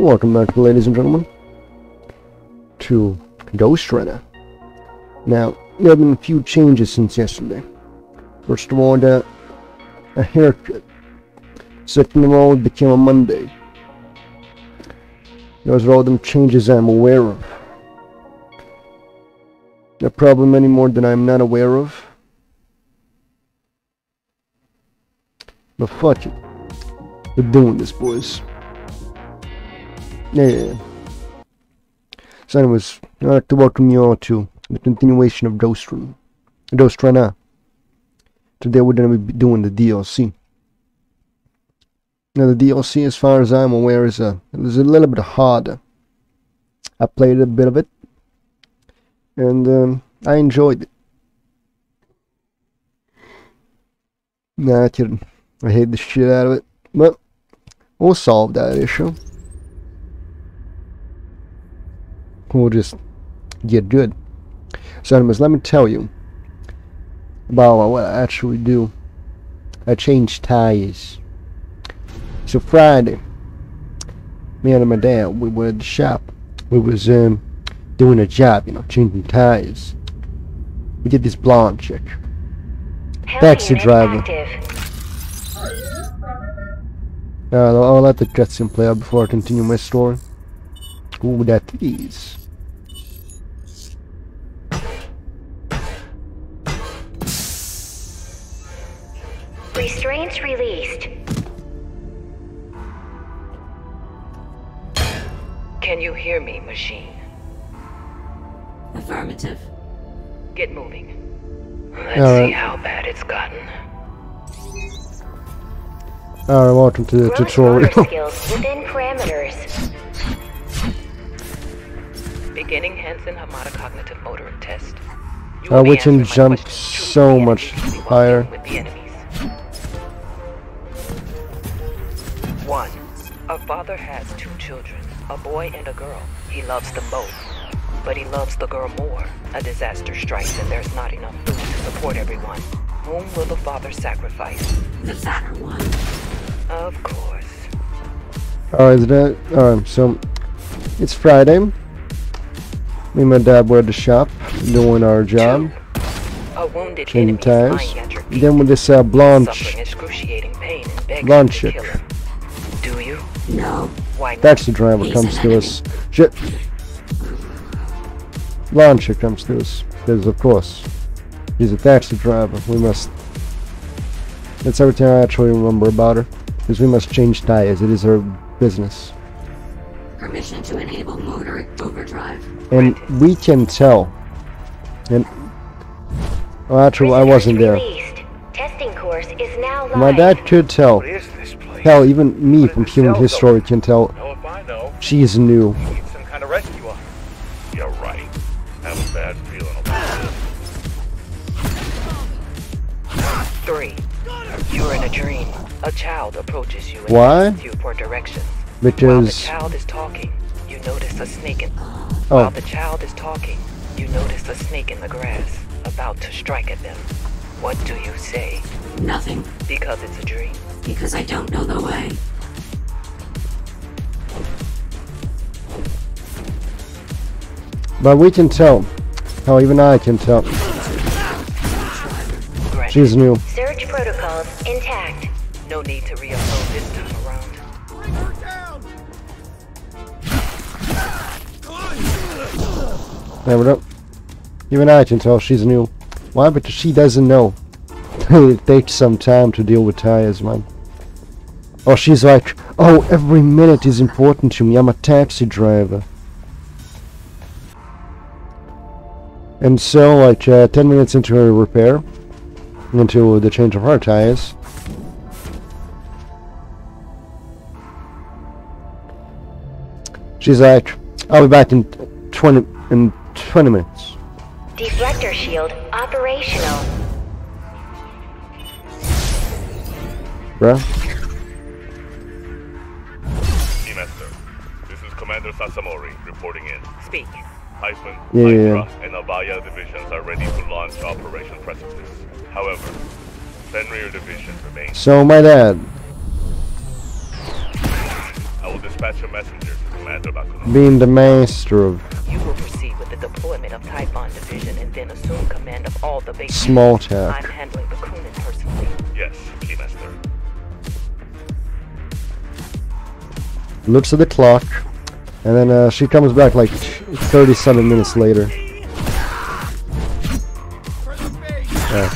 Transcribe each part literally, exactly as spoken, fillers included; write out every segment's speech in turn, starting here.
Welcome back, ladies and gentlemen, to Ghostrunner. Now, there have been a few changes since yesterday. First of all, the, a haircut. Second of all, it became a Monday. Those are all them changes I'm aware of. No problem anymore that I'm not aware of. But fuck it. We're doing this, boys. Yeah. So anyways, I'd like to welcome you all to the continuation of Ghostrunner. Ghostrunner. Today we're going to be doing the D L C. Now the D L C, as far as I'm aware, is a, is a little bit harder. I played a bit of it, and um, I enjoyed it. Nah, I kidding. I hate the shit out of it, but we'll solve that issue. We'll just get good. So anyways, let me tell you about what I actually do. I changed tires. So Friday, me and my dad, we were at the shop. We was um, doing a job, you know, changing tires. We did this blonde chick. Taxi driver. Alright, I'll let the cutscene play out before I continue my story. Ooh, that is. Restraints released. Can you hear me, machine? Affirmative. Get moving. Let's uh, see how bad it's gotten. Alright, welcome to the tutorial. Skills within parameters. Beginning Hansen harmonocognitive motor test. I would can jump so much higher. With the enemies. One. A father has two children, a boy and a girl. He loves them both, but he loves the girl more. A disaster strikes and there's not enough food to support everyone. Whom will the father sacrifice? The fatter one. Of course. Alright, that alright, so it's Friday. Me and my dad were at the shop doing our job. Changing tires. Then with this uh, blonde chick. Do you? No. Taxi driver He's comes to us. Shit. Blonde chick comes to us. Because of course. He's a taxi driver. We must. That's everything I actually remember about her. Because we must change tires. It is her business. Permission to enable motor overdrive. And we can tell. And well, actually, I wasn't there. Testing course is now live. My dad could tell. Hell, even me from human history can tell. She's new. Some kind of rescue on her. You're right. I have a bad feeling about it. Three. You're in a dream. A child approaches you and asks you for directions. Which while is... the child is talking, you notice a snake in... oh. While the child is talking, you notice a snake in the grass, about to strike at them. What do you say? Nothing. Because it's a dream? Because I don't know the way. But we can tell. Hell, even I can tell. Right. She's new. Surge protocols intact. No need to re-upload this time around. Bring her down! There we go. Even I can tell she's new. Why? Because she doesn't know. It takes some time to deal with tires, man. Or she's like, oh, every minute is important to me. I'm a taxi driver. And so, like, uh, ten minutes into her repair, into the change of her tires, she's like, I'll be back in twenty in twenty minutes. Deflector shield operational. Bruh. Keymaster, this is Commander Sasamori reporting in. Speak. Hyphen, yeah, Hydra, yeah. and Avaya divisions are ready to launch Operation Precipice. However, Fenrir division remains. So my dad. I will dispatch a messenger to Commander Bakunin. Being the master of. You will proceed with the deployment of Typhon division and then assume command of all the bases. Small tech. I'm handling Bakunin personally. Yes, Keymaster. Looks at the clock. And then uh, she comes back like thirty-seven minutes later. Yeah.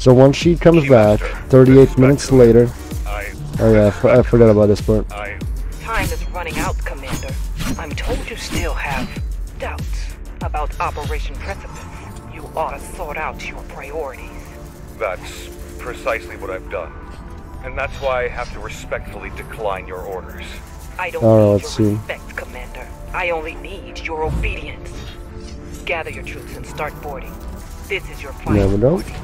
So once she comes back, thirty-eight minutes later. Oh yeah, I, I forgot about this part. Time is running out, Commander. I'm told you still have doubts about Operation Precipice. You ought to sort out your priorities. That's precisely what I've done. And that's why I have to respectfully decline your orders. I don't oh, need your see. respect, Commander. I only need your obedience. Gather your troops and start boarding. This is your final Never know. Boarding.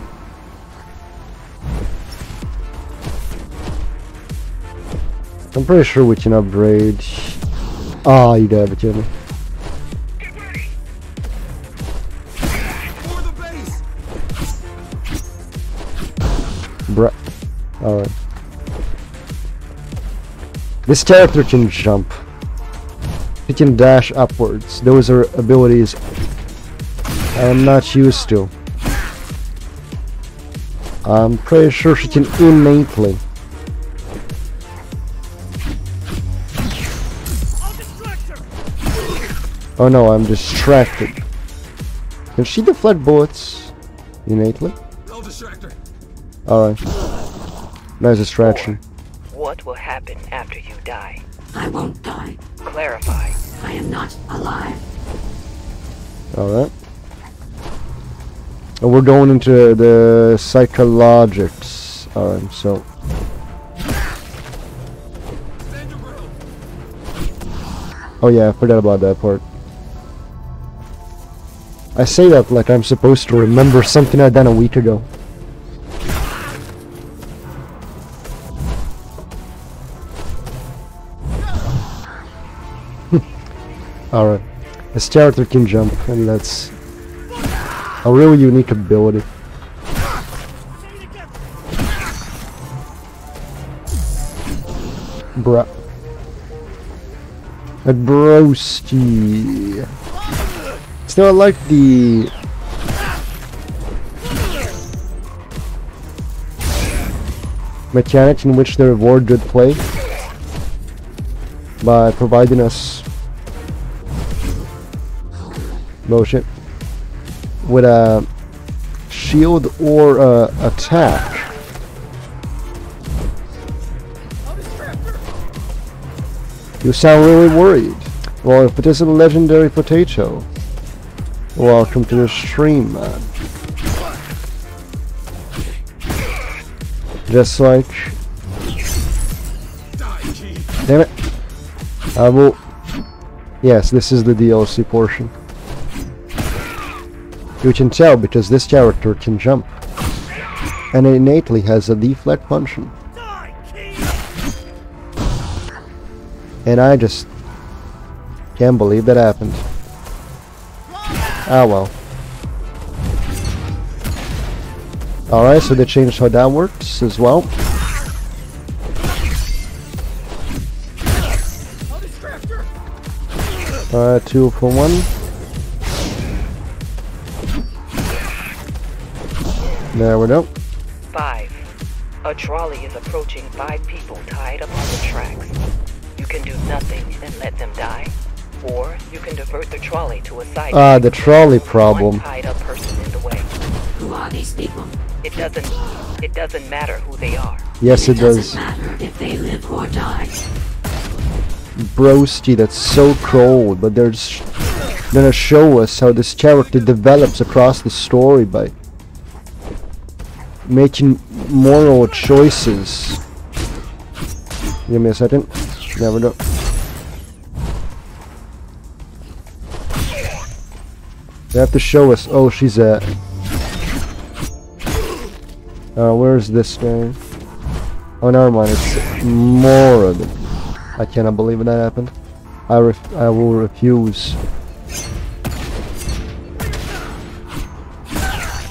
I'm pretty sure we can upgrade. Ah, oh, you got it, Jimmy. Get ready. For the base. Bruh. Alright. This character can jump. He can dash upwards. Those are abilities I am not used to. I'm pretty sure she can innately. Oh no, I'm distracted. Can she deflect bullets innately? Alright. Nice distraction. Or, what will happen after you die? I won't die. Clarify. I am not alive. Alright. And we're going into the psychologics. Alright, so. Oh yeah, I forgot about that part. I say that like I'm supposed to remember something I done a week ago. Alright, this character can jump, and that's a really unique ability. Bruh. A broski. Still, I like the... mechanics in which they reward good play by providing us bullshit with a shield or a attack. You sound really worried. Well, if it is a legendary potato, welcome to the stream, man. Just like, damn it, I will. Yes, this is the D L C portion. You can tell because this character can jump and innately has a deflect function. And I just can't believe that happened. Ah well. Alright, so they changed how that works as well. Uh, two for one. There we go. Five. A trolley is approaching five people tied up on the tracks. You can do nothing and let them die, or you can divert the trolley to a side. Ah, uh, the trolley problem. Tied up person in the way. Who are these people? It doesn't. It doesn't matter who they are. Yes, it, it does. Doesn't matter if they live or die. Broski, that's so cold, but they're just gonna show us how this character develops across the story by making moral choices. Give me a second. There we go. They have to show us. Oh, she's at. Uh, where's this guy? Oh, never mind. It's more of it. I cannot believe that happened. I ref I will refuse.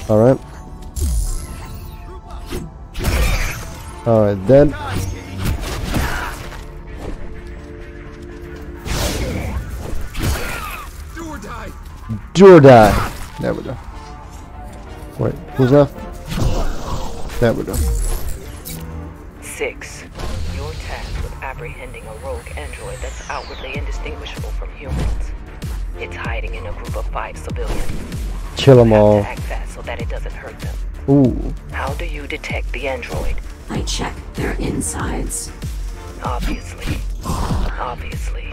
All right. All right then. Do or die. Do or die. There we go. Wait, who's left? There we go. Six. Your task with apprehending a rogue android that's outwardly indistinguishable from humans. It's hiding in a group of five civilians. Kill them all. Act fast so that it doesn't hurt them. Ooh. How do you detect the android? I check their insides. Obviously. Obviously.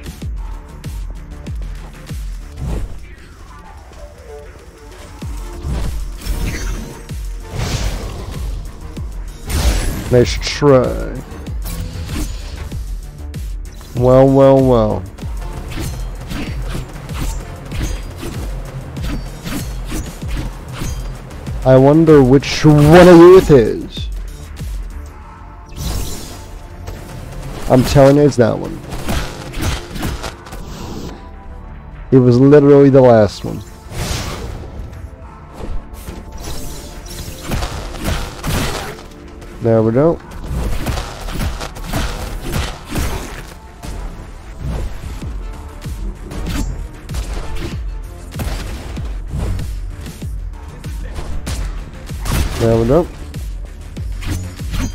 Let's try. Well, well, well. I wonder which one of you it is. I'm telling you, it's that one. It was literally the last one. There we go. There we go.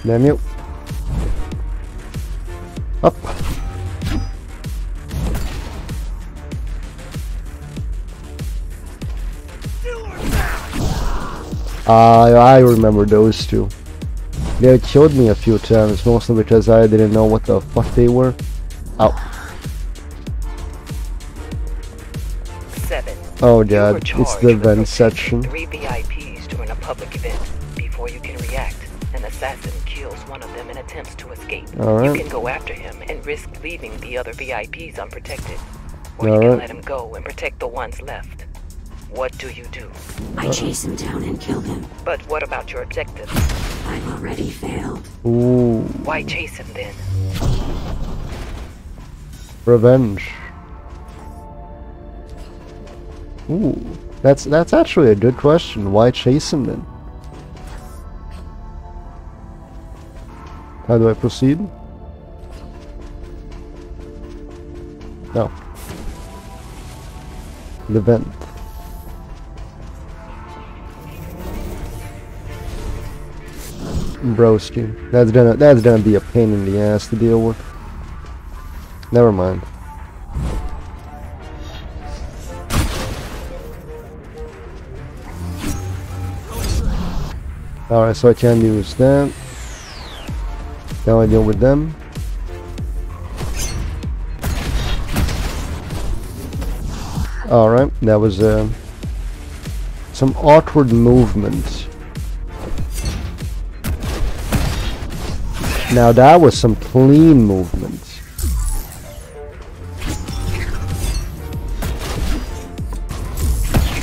Damn you. Up. I uh, I remember those two. They killed me a few times, mostly because I didn't know what the fuck they were. Ow. Seven. Oh god, it's the vent section. Three V I Ps during a public event. Before you can react, an assassin kills one of them and attempts to escape. Right. You can go after him and risk leaving the other V I Ps unprotected. Or All you can right. let him go and protect the ones left. What do you do? I chase him down and kill him. But what about your objective? I've already failed. Ooh. Why chase him then? Revenge. Ooh, that's that's actually a good question. Why chase him then? How do I proceed? No. The vent. Broski. That's gonna that's gonna be a pain in the ass to deal with. Never mind. Alright, so I can use that. Now I deal with them. Alright, that was uh, some awkward movement. Now that was some clean movement.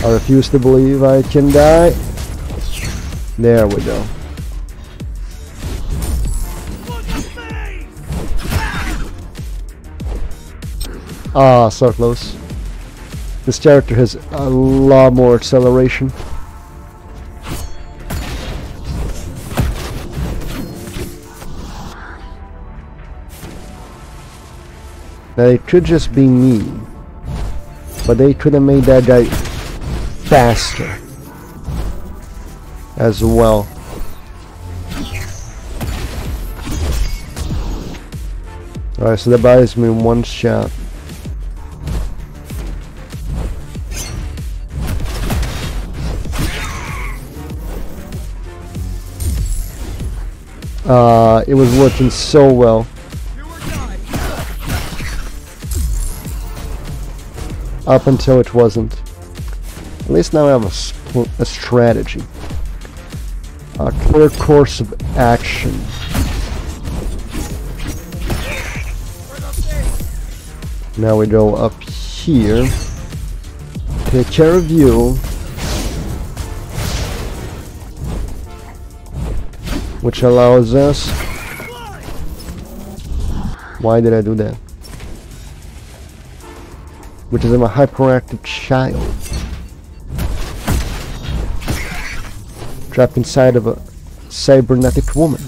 I refuse to believe I can die. There we go. Ah, so close. This character has a lot more acceleration. Now it could just be me, but they could have made that guy faster as well. Alright, so that buys me one shot. Uh, it was working so well. Up until it wasn't. At least now I have a, a strategy. A clear course of action. Now we go up here. Take care of you. Which allows us... Why did I do that? Which is I'm a hyperactive child. Trapped inside of a cybernetic woman.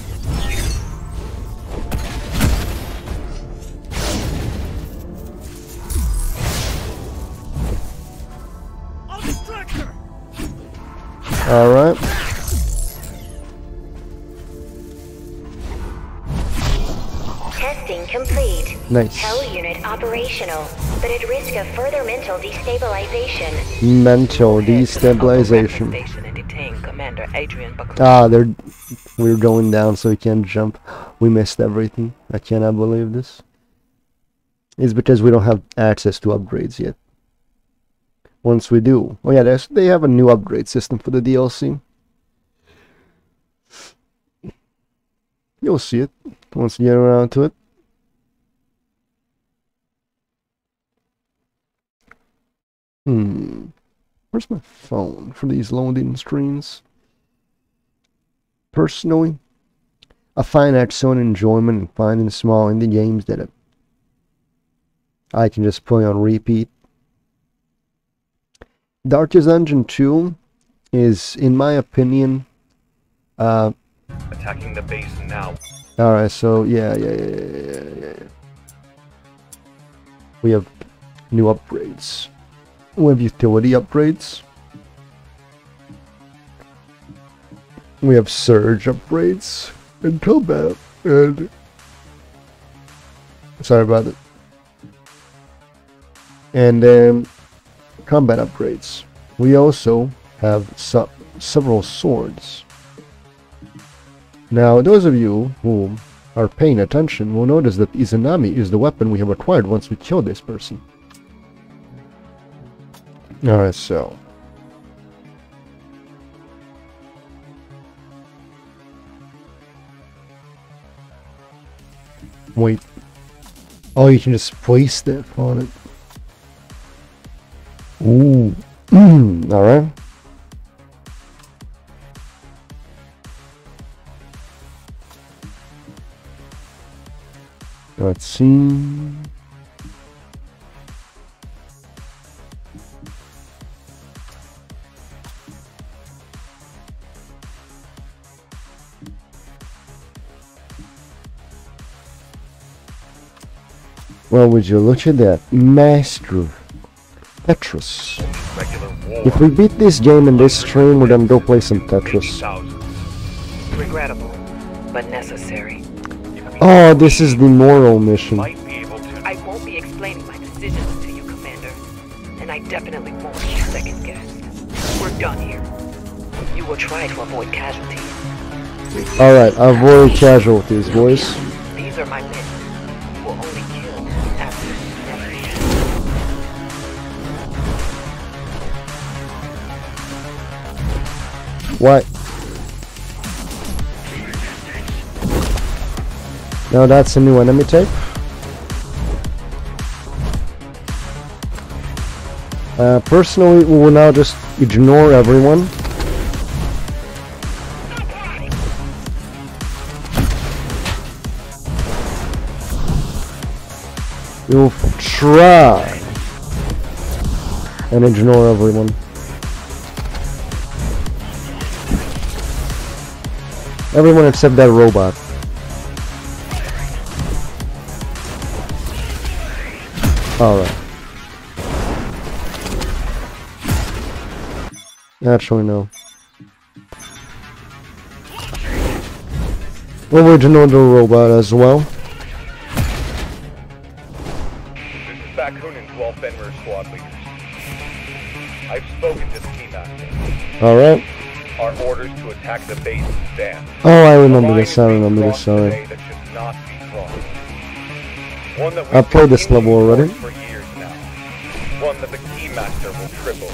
All right. Testing complete. Nice. Hell unit operational, but at risk of further mental destabilization. Mental destabilization. Ah, they're we're going down, so we can't jump. We missed everything. I cannot believe this. It's because we don't have access to upgrades yet. Once we do. Oh yeah, there's, they have a new upgrade system for the D L C. You'll see it once you get around to it. Hmm. Where's my phone for these loading screens? Personally, I find excellent enjoyment in finding small indie games that I can just play on repeat. Darkest Dungeon two is, in my opinion, uh, attacking the base now. Alright, so yeah, yeah, yeah, yeah, yeah, yeah. We have new upgrades. We have utility upgrades. We have surge upgrades and combat. And sorry about it. And then. Um, combat upgrades. We also have su several swords. Now, those of you who are paying attention will notice that Izanami is the weapon we have acquired once we kill this person. Alright, so... Wait. Oh, you can just place that on it. Ooh. Alright. Let's see. Well, would you look at that? Master. Tetris. If we beat this game in this stream, we're gonna go play some Tetris. Regrettable, but necessary. Oh, this is the moral mission. I won't be explaining my decisions to you, Commander, and I definitely won't be second guessed. We're done here. You will try to avoid casualties. All right, avoid casualties, boys. These are my men. What? No, that's a new enemy type. Uh, personally, we will now just ignore everyone. We will try and ignore everyone. Everyone except that robot. Alright. Actually, no. We'll wait another robot as well. This is Bakunin to all Fenrir squad leaders. I've spoken to the Keymaster. Alright. Our orders to attack the base stand. Oh, I remember this, I remember this, sorry. That should not be crossed. One that I've played this level already. For years now. One that the Keymaster will triple.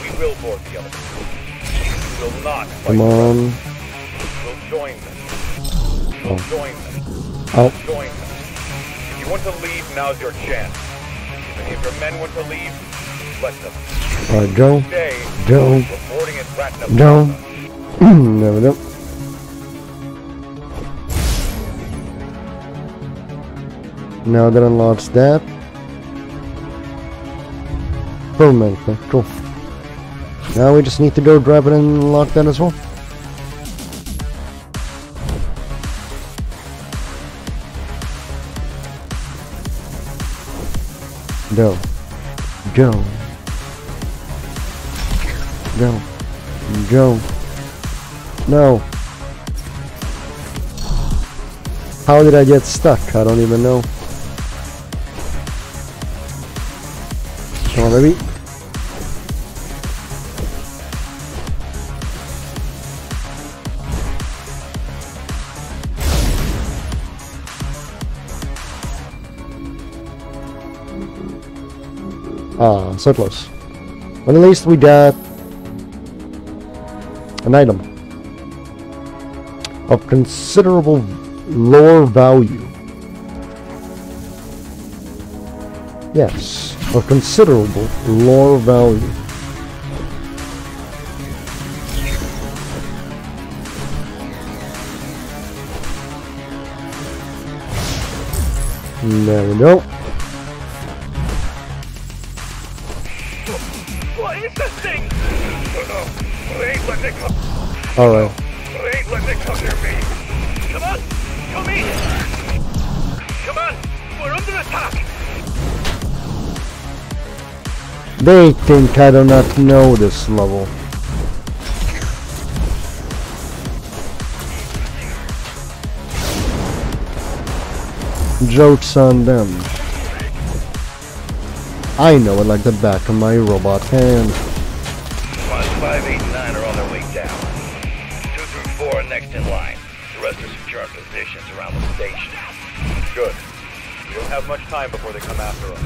We will board the elevator. We will not fight. Come on. We'll join them. We'll join them. Oh. We'll join them. If you want to leave, now's your chance. If your men want to leave, let them. Alright, go. Today, go. Go. There we go. Now that unlocks that. Boom, okay, cool. Now we just need to go grab it and unlock that as well. Go. Go. Go. Go. No. How did I get stuck? I don't even know. Come on, baby. Ah, so close. But at least we got an item of considerable lore value. Yes, of considerable lore value. There we go. What is this thing? All right. Wait, let me come near me. Come on, come in. Come on, we're under attack. They think I do not know this level. Joke's on them. I know it like the back of my robot hand. one five eight nine are on their way down. two through four are next in line. The rest are securing positions around the station. Good. We don't have much time before they come after us.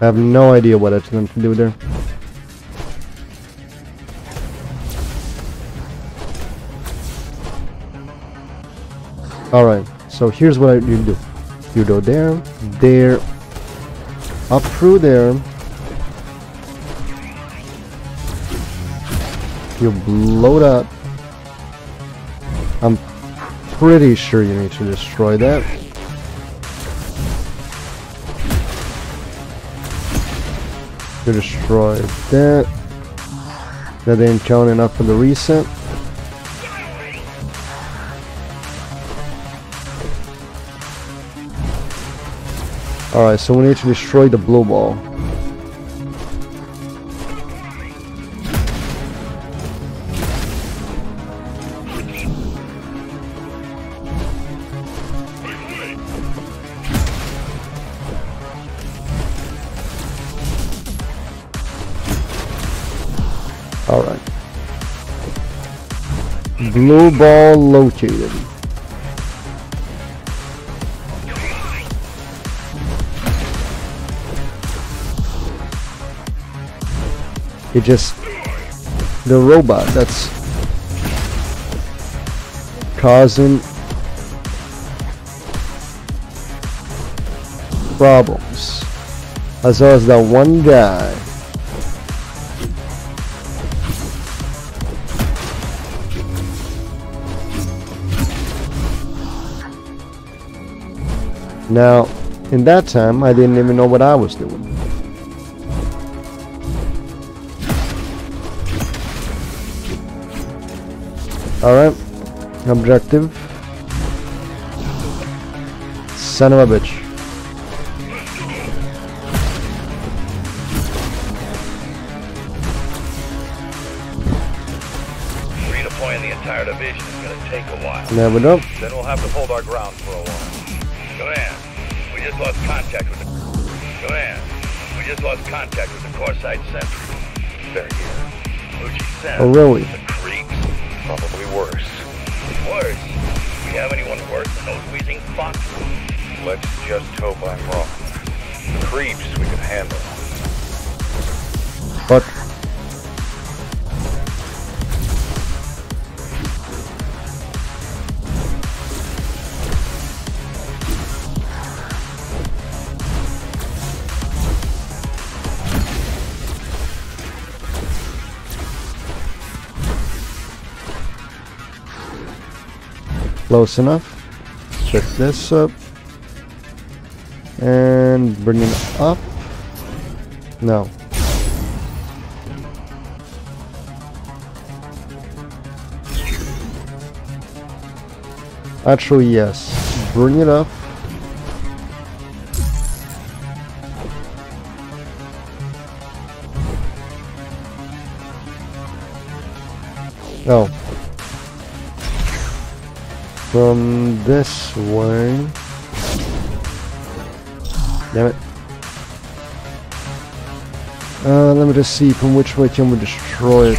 I have no idea what it's going to do there. Alright, so here's what I, you do. You go there, there, up through there. You blow it up. I'm pretty sure you need to destroy that. You destroy that. That didn't count enough for the reset. Alright, so we need to destroy the blue ball. Alright. Blue ball located. It just... the robot that's... causing... problems. As well as that one guy. Now, in that time, I didn't even know what I was doing. Alright. Objective. Son of a bitch. deploying the entire division is going to take a while. Never know. Then we'll have to hold our ground for a while. Command, we just lost contact with the... Command, we just lost contact with the Corsite Sentry. They're here. Uchi Sen. Oh, really? The creeps. Probably worse. Worse? Do we have anyone worse than those wheezing foxes? Let's just hope I'm wrong. The creeps we can handle. But... close enough. Check this up and bring it up. No. Actually, yes. Bring it up. Oh. From this way. Damn it. Uh, let me just see from which way can we destroy it.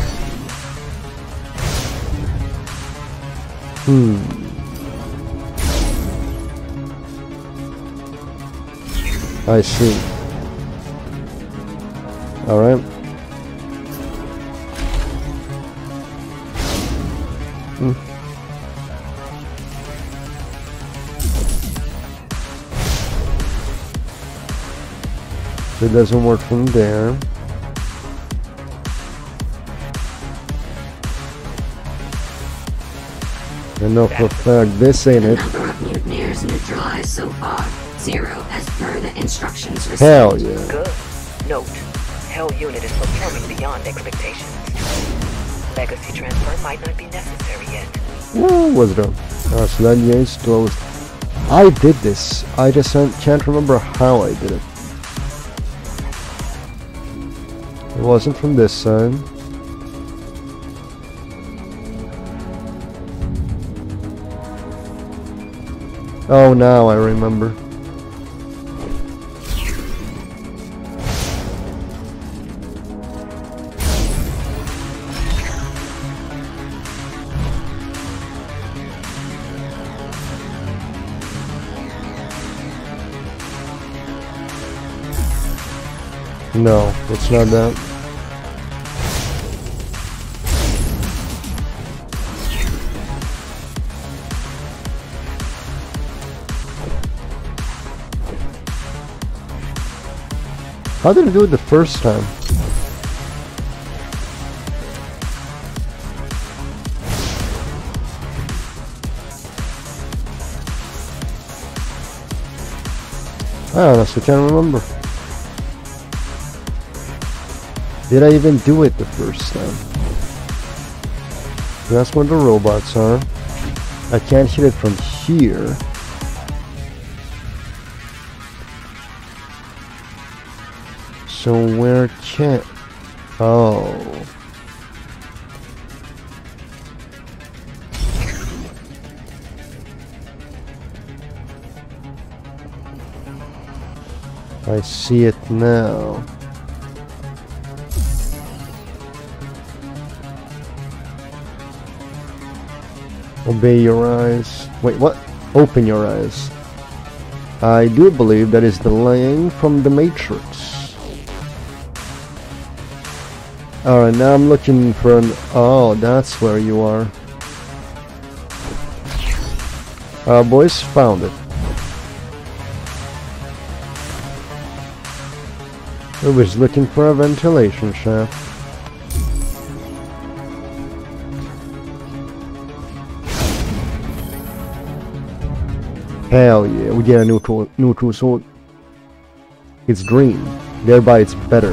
Hmm. I see. Alright. Hmm. It doesn't work from there. I know for a fact this ain't it. The number of mutineers neutralized so far, zero as per the instructions received. Hell yeah. Good. Note, Hell unit is performing beyond expectations. Legacy transfer might not be necessary yet. What was it? Uh, Slania is closed. I did this. I just can't remember how I did it. It wasn't from this side. Oh, now I remember. No, it's not that. How did I do it the first time? I honestly can't remember. Did I even do it the first time? That's where the robots are. I can't hit it from here. So where can't... Oh... I see it now. Obey your eyes. Wait, what? Open your eyes. I do believe that is delaying from the Matrix. Alright, now I'm looking for an... Oh, that's where you are. Our boys found it. It was looking for a ventilation shaft. Hell yeah, we get a neutral, neutral sword. It's green, thereby it's better.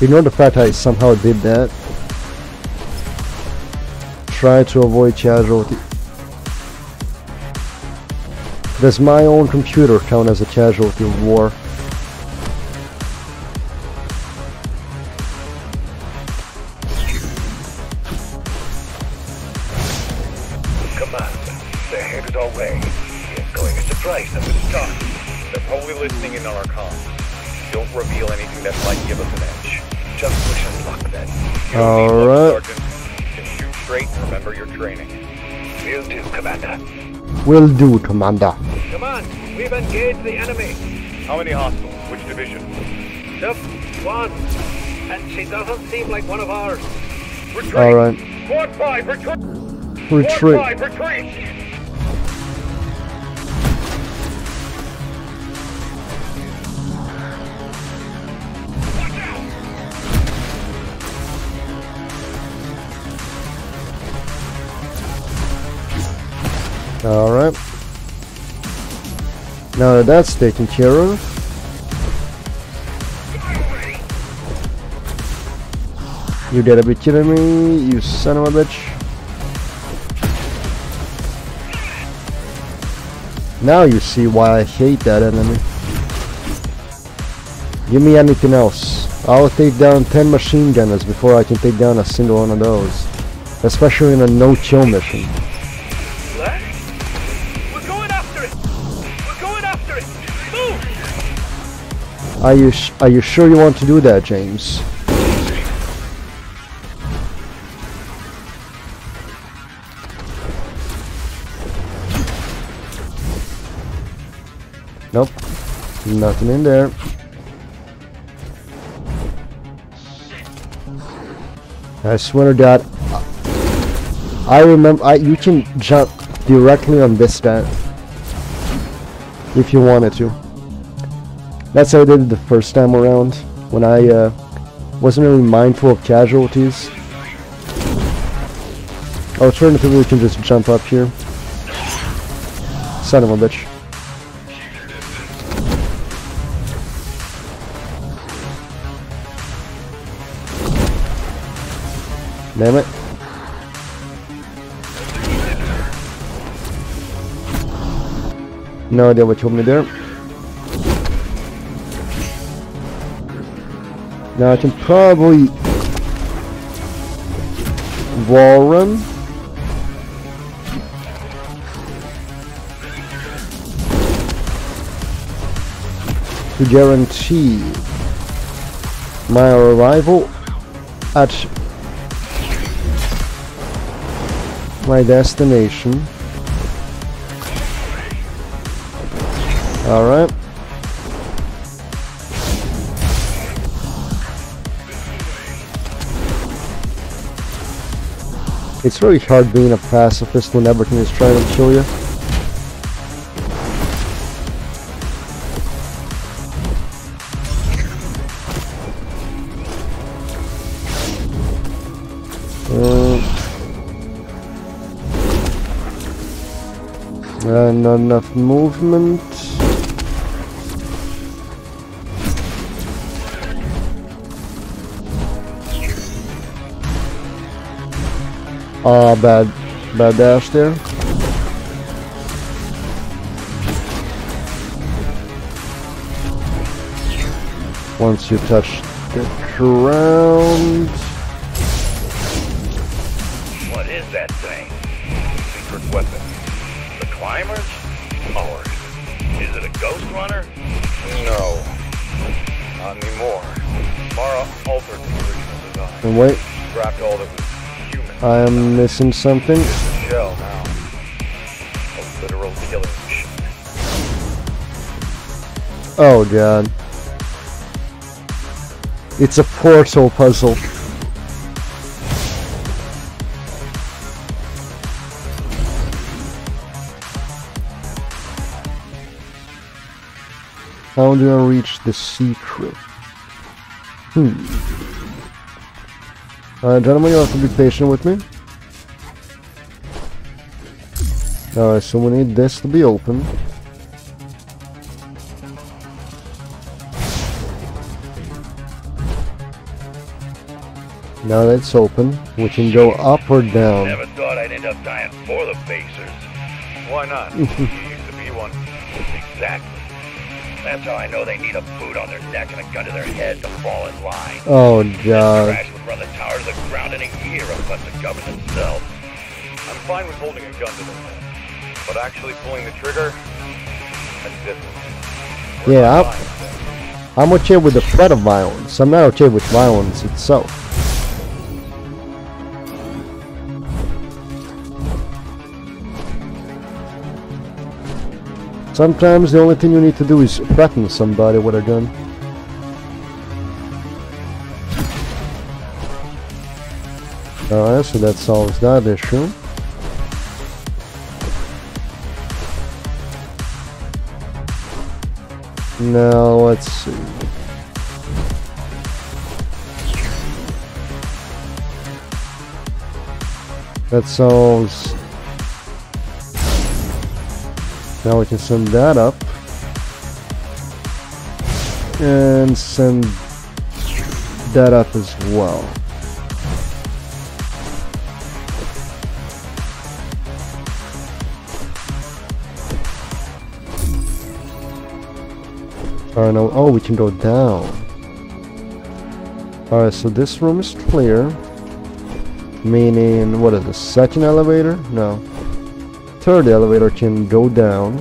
Ignore the fact I somehow did that. Try to avoid casualty. Does my own computer count as a casualty of war? listening in on our comms. Don't reveal anything that might give us an edge. Just push and lock that. All right. Sergeant. Just shoot straight and remember your training. Will do, Commander. Will do, Commander. Command, we've engaged the enemy. How many hostiles? Which division? Just one. And she doesn't seem like one of ours. Retreat. All right. Quad five, retreat. Retreat. Quad five, retreat. All right. Now that's taken care of. You gotta be kidding me, you son of a bitch. Now you see why I hate that enemy. Give me anything else. I'll take down ten machine gunners before I can take down a single one of those. Especially in a no-kill mission. Are you sh are you sure you want to do that, James? Nope. Nothing in there. I swear to God, I remember I you can jump directly on this guy if you wanted to. That's how I did it the first time around, when I uh, wasn't really mindful of casualties. Alternatively, we can just jump up here. Son of a bitch. Damn it. No idea what killed me there. Now I can probably wall run. To guarantee my arrival at my destination. Alright. It's really hard being a pacifist when everything is trying to kill you. Uh, not enough movement. Ah, uh, bad, bad dash there. Once you touch the ground. What is that thing? Secret weapon. The climbers? Ours. Is it a Ghostrunner? No. Not anymore. Mara altered the original design. And wait. Scrapped all that was. I am missing something. Shell now. A literal killing machine. Oh god. It's a portal puzzle. How do I reach the secret? Hmm. Uh, gentlemen, you'll have to be patient with me. Alright, so we need this to be open. Now that it's open, we can go up or down. Never thought I'd end up dying for the Pacers. Why not? You used to be one. Exactly. That's how I know they need a boot on their neck and a gun to their head to fall in line. Oh, God. This trash would run the tower to the ground in a year unless the government themselves. I'm fine with holding a gun to their head, but actually pulling the trigger, that's different. Yeah, I'm, I'm okay with the threat of violence. I'm not okay with violence itself. Sometimes the only thing you need to do is threaten somebody with a gun. Alright, so that solves that issue. Now, let's see. That solves... Now we can send that up. And send that up as well. Alright, now, oh, we can go down. Alright, so this room is clear. Meaning, what is the second elevator? No. Third elevator can go down.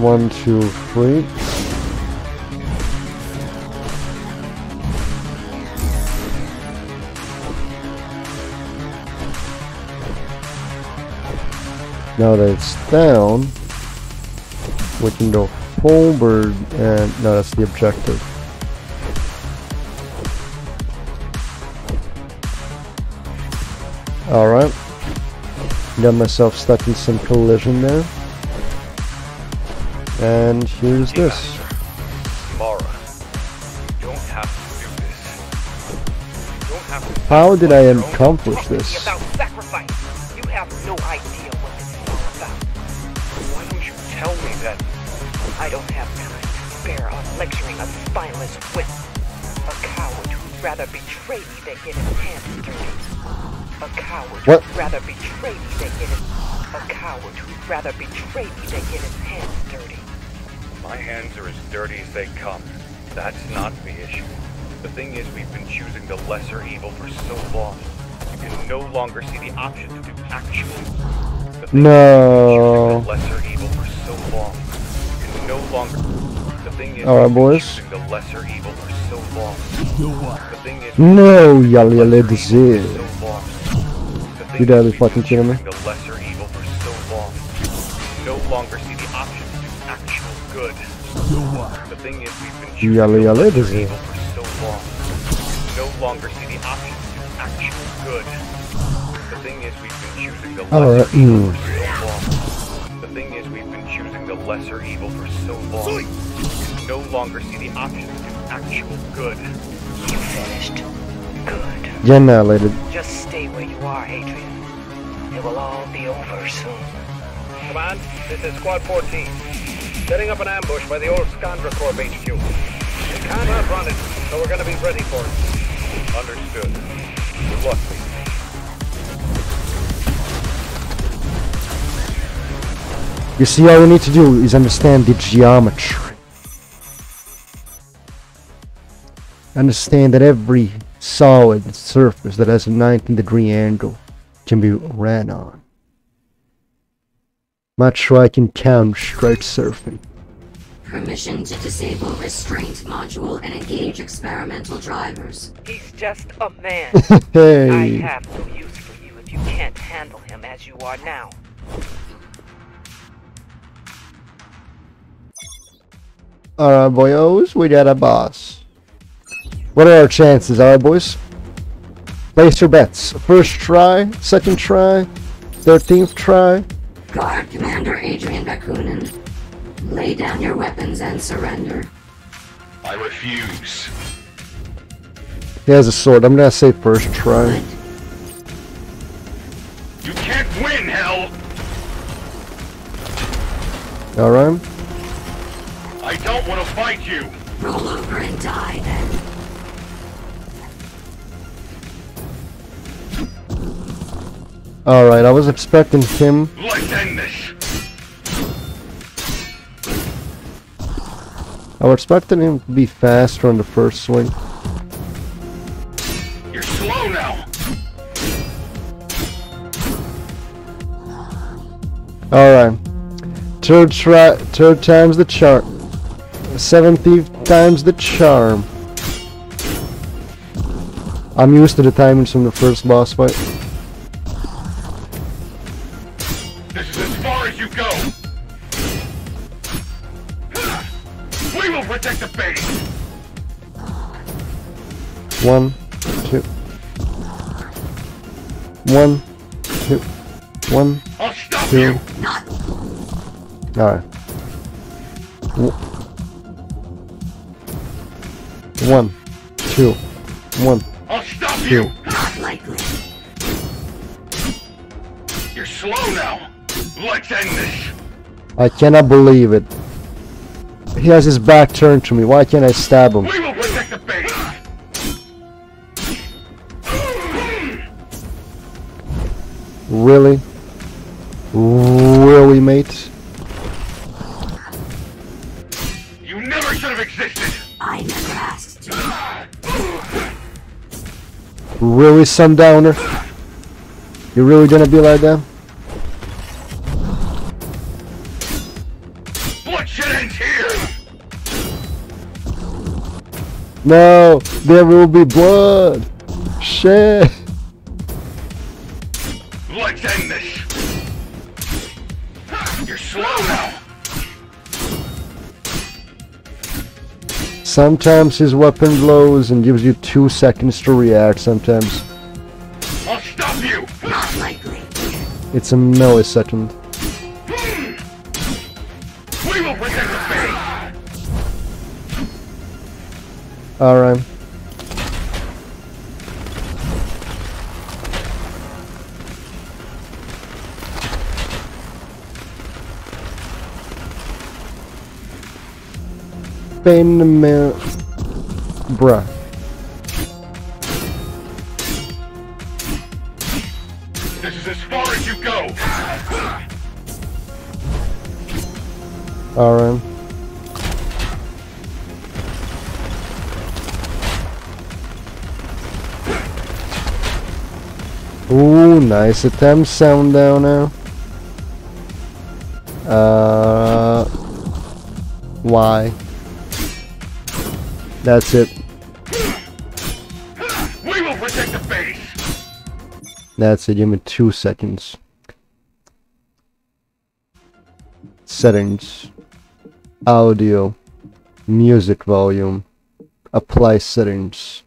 One, two, three. Now that it's down, we can go forward and... No, that's the objective. Alright. Got myself stuck in some collision there. And here's this. Mara, you don't have to do this. You don't have to. How did I accomplish this? You have no idea. Tell me that I don't have time to spare on lecturing a spineless whip, a coward who'd rather betray me than get his hands dirty. A coward what? who'd rather betray me than get his a coward who'd rather betray me than get his hands dirty. My hands are as dirty as they come. That's not the issue. The thing is, we've been choosing the lesser evil for so long. You can no longer see the option to do actual. No. Alright, boys. No, y'all, y'all, this is. You gotta be fucking kidding me. Y'all, y'all, this is. Alright. Mm. The thing is, we've been choosing the lesser evil for so long. You can no longer see the option to do actual good. You finished. Good. You're annihilated. Just stay where you are, Adrian. It will all be over soon. Command, this is Squad fourteen. Setting up an ambush by the old Skandra Corp H Q. We can't outrun it, so we're gonna be ready for it. Understood. Good luck, please. You see, all we need to do is understand the geometry. Understand that every solid surface that has a nineteen degree angle can be ran on. Much like in counter-strike surfing. Permission to disable restraint module and engage experimental drivers. He's just a man. Hey. I have no use for you if you can't handle him as you are now. Alright, boyos, we got a boss. What are our chances, alright, boys? Place your bets. First try, second try, thirteenth try. Guard Commander Adrian Bakunin, lay down your weapons and surrender. I refuse. He has a sword. I'm gonna say first try. You can't win, hell! Alright. I don't want to fight you! Roll over and die, then. Alright, I was expecting him. Let's end this! I was expecting him to be faster on the first swing. You're slow now! Alright. Third try, third time's the charm. Seventh time's the charm. I'm used to the timings from the first boss fight. This is as far as you go. We will protect the base. One, two. One, two. One, I'll stop two. You. Alright. One, two, one. I'll stop two. You. Not likely. You're slow now. Let's end this. I cannot believe it. He has his back turned to me. Why can't I stab him? We will protect the base. Really? Really, mate? You never should have existed. I never asked. Really, Sundowner? You really gonna be like that? What should end here? No, there will be blood. Shit. Let's end this. You're slow now. Sometimes his weapon blows and gives you two seconds to react. Sometimes. I'll stop you. Not likely. It's a millisecond. We will protect the base. All right. In the mirror, bruh. This is as far as you go. All right. Ooh, nice attempt, sound down now. Uh, why? That's it. We will protect the base. That's it. Give me two seconds. Settings, audio, music volume, apply settings.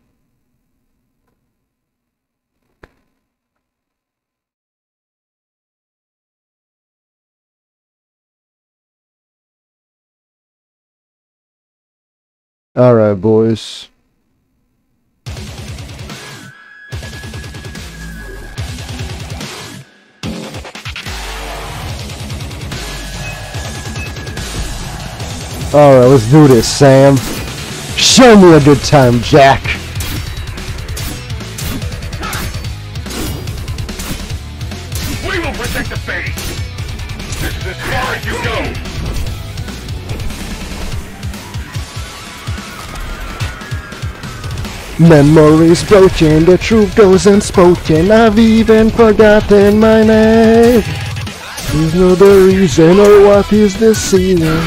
Alright, boys. Alright, let's do this, Sam. Show me a good time, Jack. We will protect the base. This is as far as you go. Memories broken, the truth goes unspoken. I've even forgotten my name. There's no the reason or what is the season.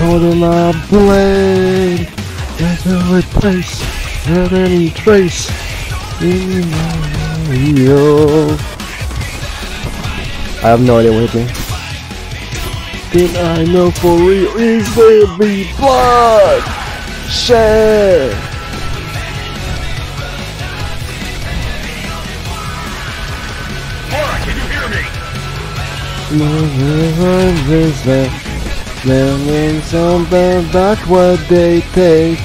Holding my blade. There's no replace, not any trace. In my yo. I have no idea what it means. Did I know for real? Is there be blood? Share. There means something about what they take.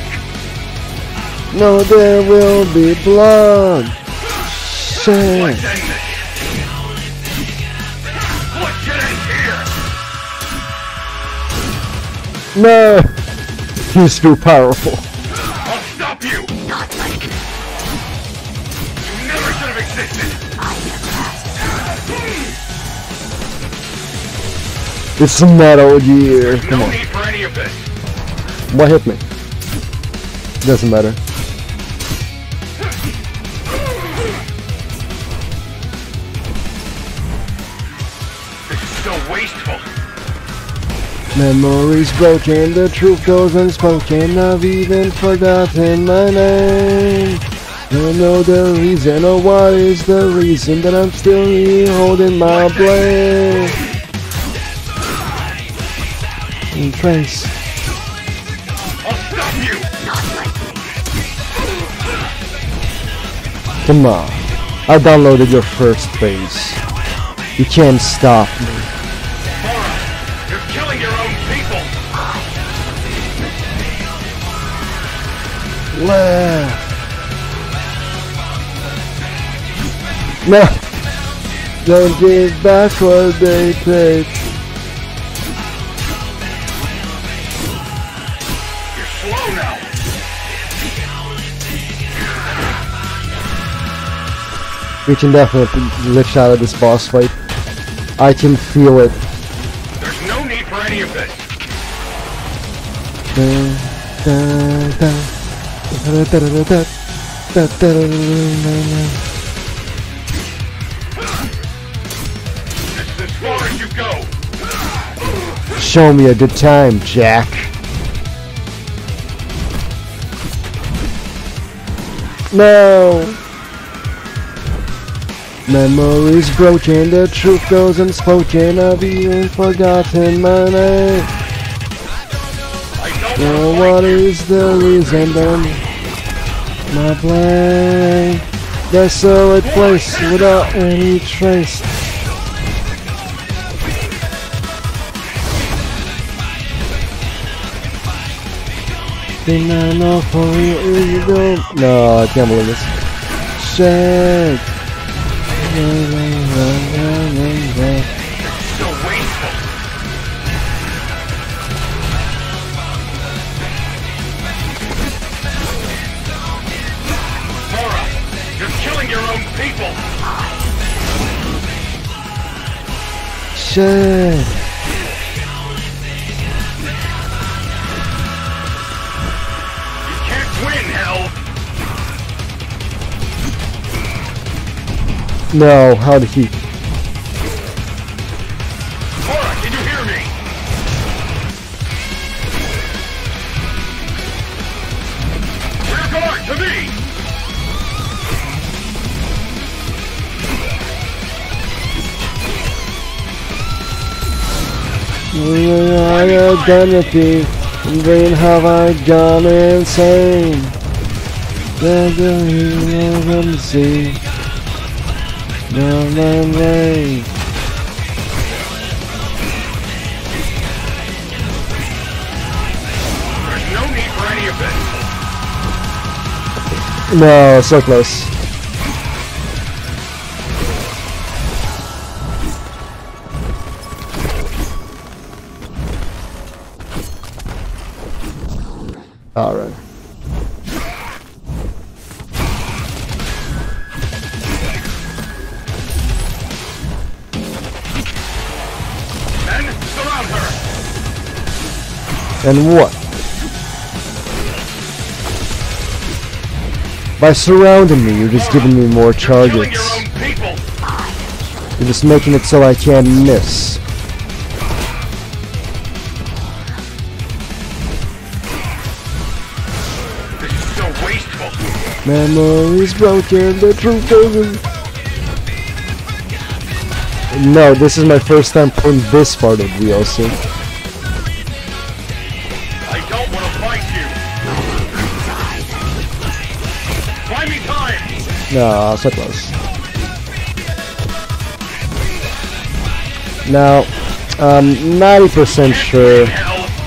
No, there will be blood. Shit. No, he's too powerful. I'll stop you. Not like it. You never should have existed. I never asked. It's Metal Gear. Come on. No need for any of this. What hit me? Doesn't matter. This is as so wasteful. Memories broken, the truth goes unspoken. I've even forgotten my name. Don't know the reason or what is the reason that I'm still here holding my breath. In trace. I'll stop you. Come on. I downloaded your first phase. You can't stop me. Left. No, don't give back what they take. You're slow now. We can definitely lift out of this boss fight. I can feel it. There's no need for any of this. Dun, dun, dun. Show me a good time, Jack. No. Memories broken, the truth goes unspoken. I've even forgotten my name. Now what is the reason then? My blade, desolate place without any trace. Think I know for you go. No, I can't believe this. Shit. So wasteful. People. Shit. You can't win, hell. No, how did he? Laura, can you hear me? We're going to me. I have done with you, then have I gone insane? There's a hero from the sea, down my way. There's no need for any of this. No, so close. Alright. And surround her. And what? By surrounding me, you're just giving me more targets. You're just making it so I can't miss. Memories broken, the truth doesn't. No, this is my first time playing this part of the D L C. I don't want to fight you. Find me time. No, so close. Now, I'm ninety percent sure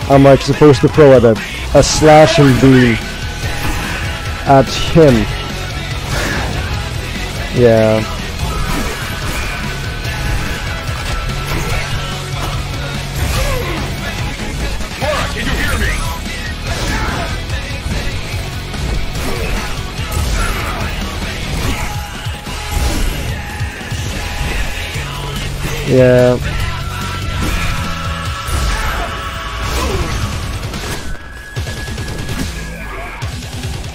I'm like supposed to throw at a, a slash and B at him. Yeah. Laura, can you hear me? Yeah.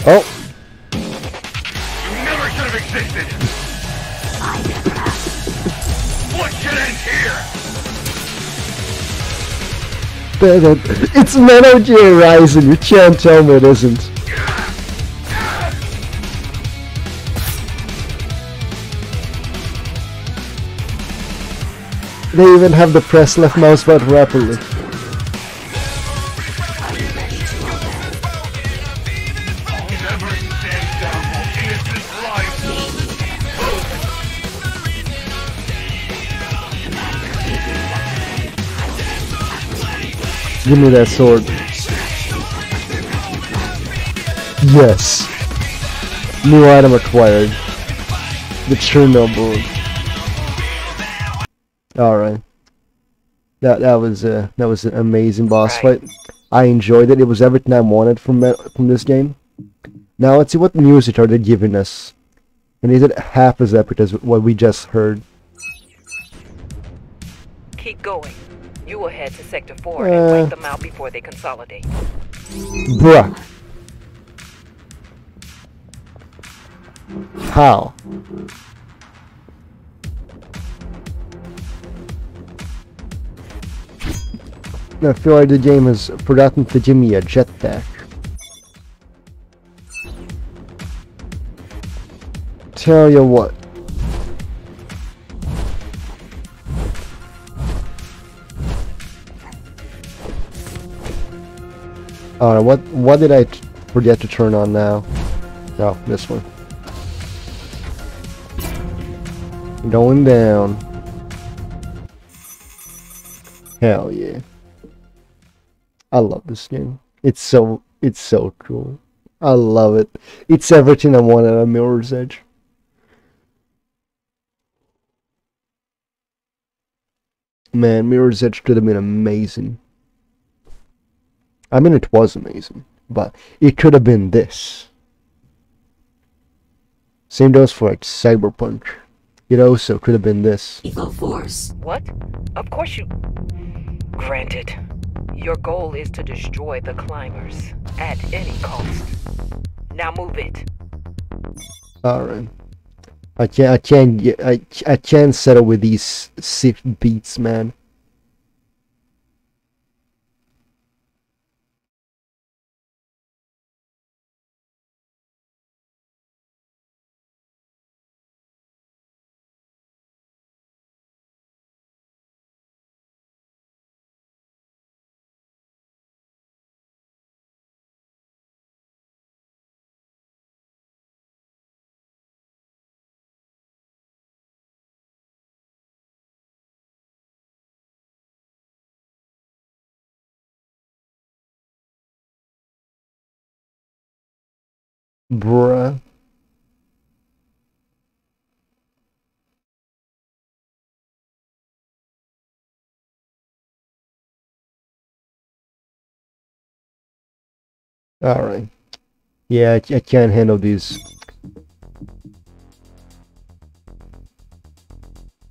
Oh. What should end here? better. It's Metal Gear Rising. You can't tell me it isn't. They even have the press left mouse button rapidly. Give me that sword. Yes. New item acquired. The Chernobog. Alright. That that was uh that was an amazing boss fight. I enjoyed it. It was everything I wanted from from this game. Now let's see what the news they started giving us. And is it half as epic as what we just heard? Keep going. You will head to Sector four uh, and wipe them out before they consolidate. Bruh. How? I feel like the game has forgotten to give me a jetpack. Tell you what. Alright, what what did I forget to turn on now? Oh, this one. Going down. Hell yeah. I love this game. It's so it's so cool. I love it. It's everything I wanted on Mirror's Edge. Man, Mirror's Edge could have been amazing. I mean, it was amazing, but it could have been this. Same goes for like Cyberpunk. It also could have been this. Evil force. What? Of course you... Granted. Your goal is to destroy the climbers at any cost. Now move it. Alright. I can't, I can't get, I, I can't settle with these sick beats, man. Bruh. Alright. Yeah, I, I can't handle these.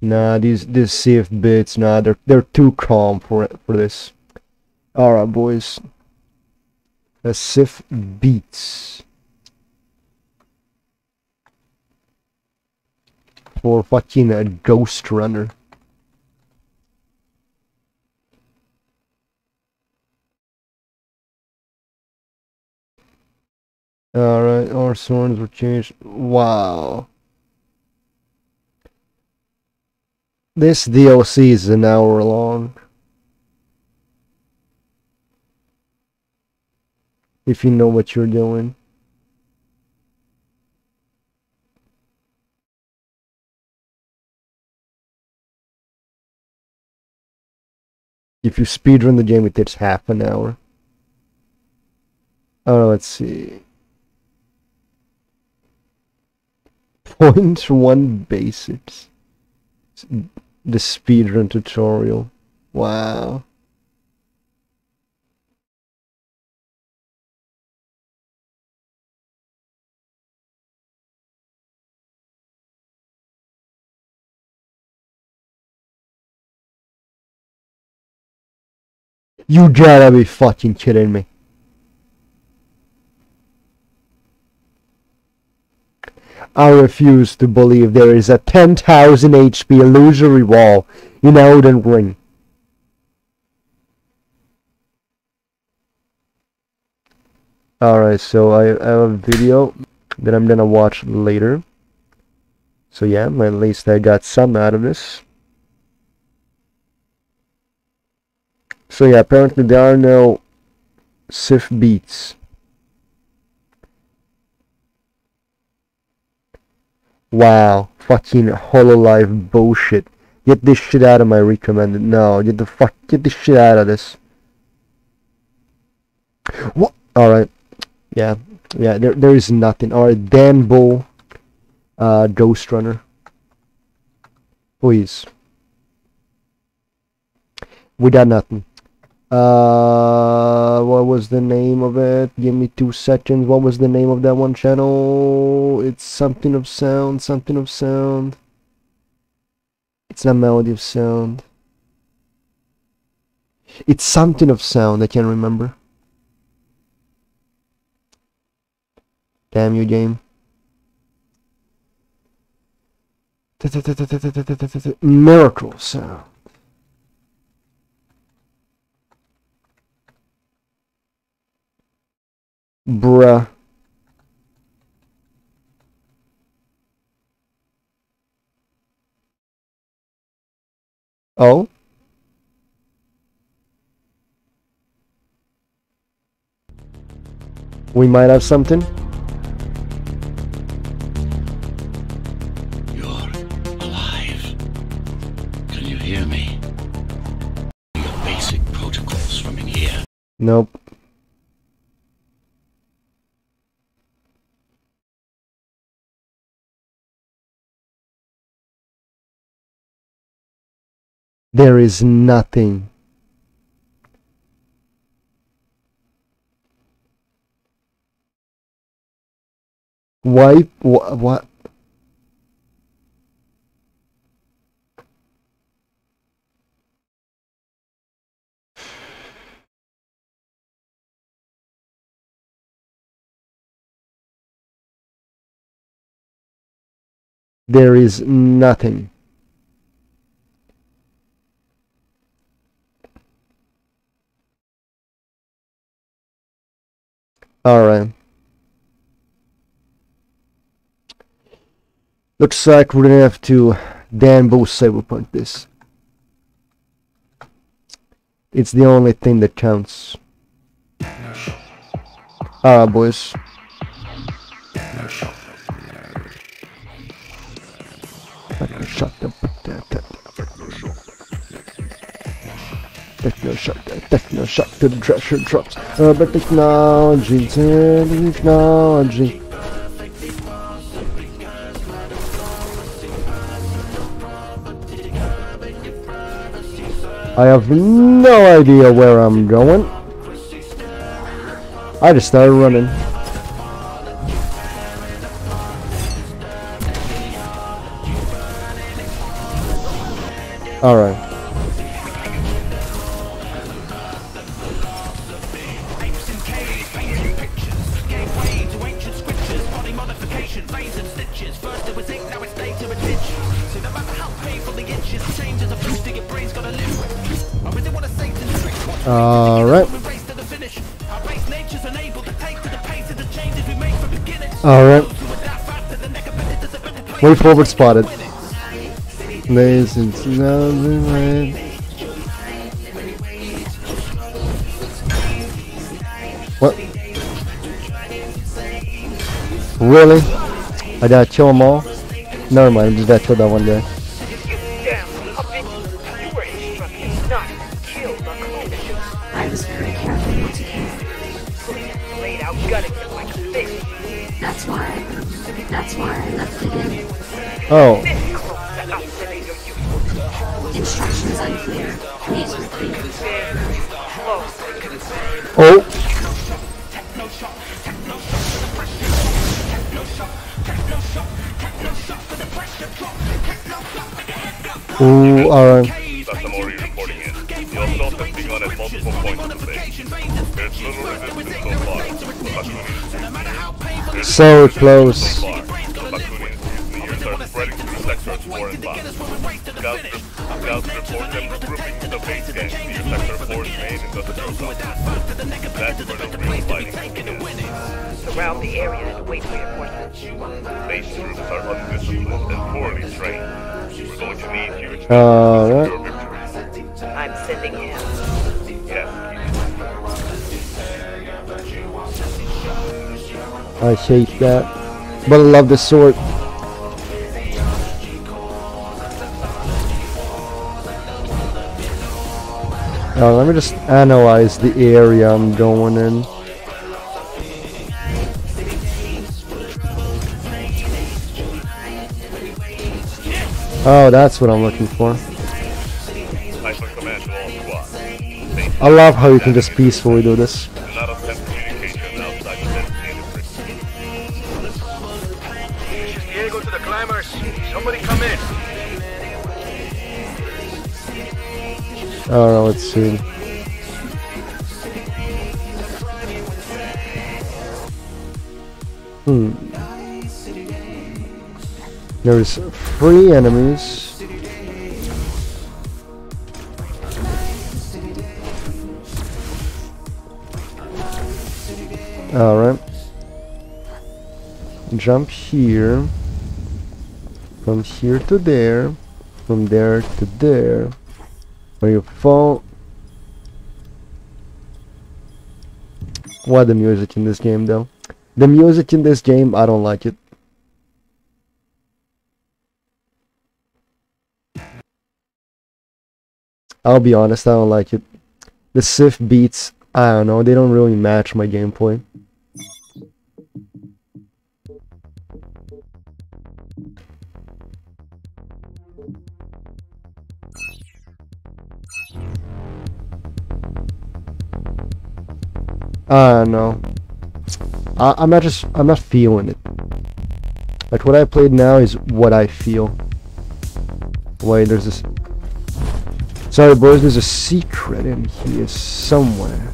Nah, these these safe bits, nah, they're they're too calm for for this. Alright boys. The safe beats. For fucking a Ghostrunner. Alright, our swords were changed. Wow. This D L C is an hour long. If you know what you're doing. If you speedrun the game, it takes half an hour. Oh, let's see. Point one basics. The speedrun tutorial. Wow. You gotta be fucking kidding me. I refuse to believe there is a ten thousand H P illusory wall in Elden Ring. Alright, so I have a video that I'm gonna watch later. So yeah, at least I got some out of this. So yeah, apparently there are no Sif beats. Wow, fucking Hololive bullshit. Get this shit out of my recommended. No, get the fuck, get this shit out of this. What? Alright. Yeah, yeah, there, there is nothing. Alright, damn bull. Uh, Ghostrunner. Please. We got nothing. Uh, what was the name of it? Give me two seconds. What was the name of that one channel? It's something of sound, something of sound. It's not melody of sound. It's something of sound, I can't remember. Damn you, game. Miracle sound. Bruh. Oh? We might have something. You're alive. Can you hear me? Your basic protocols from in here. Nope. There is nothing. Why? Wh what? There is nothing. Alright. Looks like we're gonna have to damn both cyberpunk this. It's the only thing that counts. Alright, boys. Techno shot that Techno shot, techno shot to the treasure drops. Uh, but technology, technology. I have no idea where I'm going. I just started running. Alright. All right. All right. Way forward spotted. Lazy. What? Really? I gotta kill them all? Never mind. Just gotta kill that one guy. Oh. Instructions unclear. Please repeat. Oh. Ooh, alright. Sasamori reporting in. Your assault has begun at multiple points of the base. There's little resistance so far. So close. That's where the real fighting is. surround the area and wait for reinforcements. These troops are undisciplined and poorly trained. We're going to need huge... Uh, that... I'm sending him. Yes. I hate that. But I love the sword. Uh, let me just analyze the area I'm going in. Oh, that's what I'm looking for. I love how you can just peacefully do this. Diego to the climbers. Somebody come in. Oh, let's see. Hmm. There's three enemies. All right. Jump here. From here to there. From there to there. When you fall. What the music in this game though? The music in this game, I don't like it. I'll be honest, I don't like it. The Sith beats, I don't know, they don't really match my gameplay. Uh no, I, I'm not just I'm not feeling it. Like what I played now is what I feel. Wait, there's this. Sorry, boys. There's a secret in here somewhere.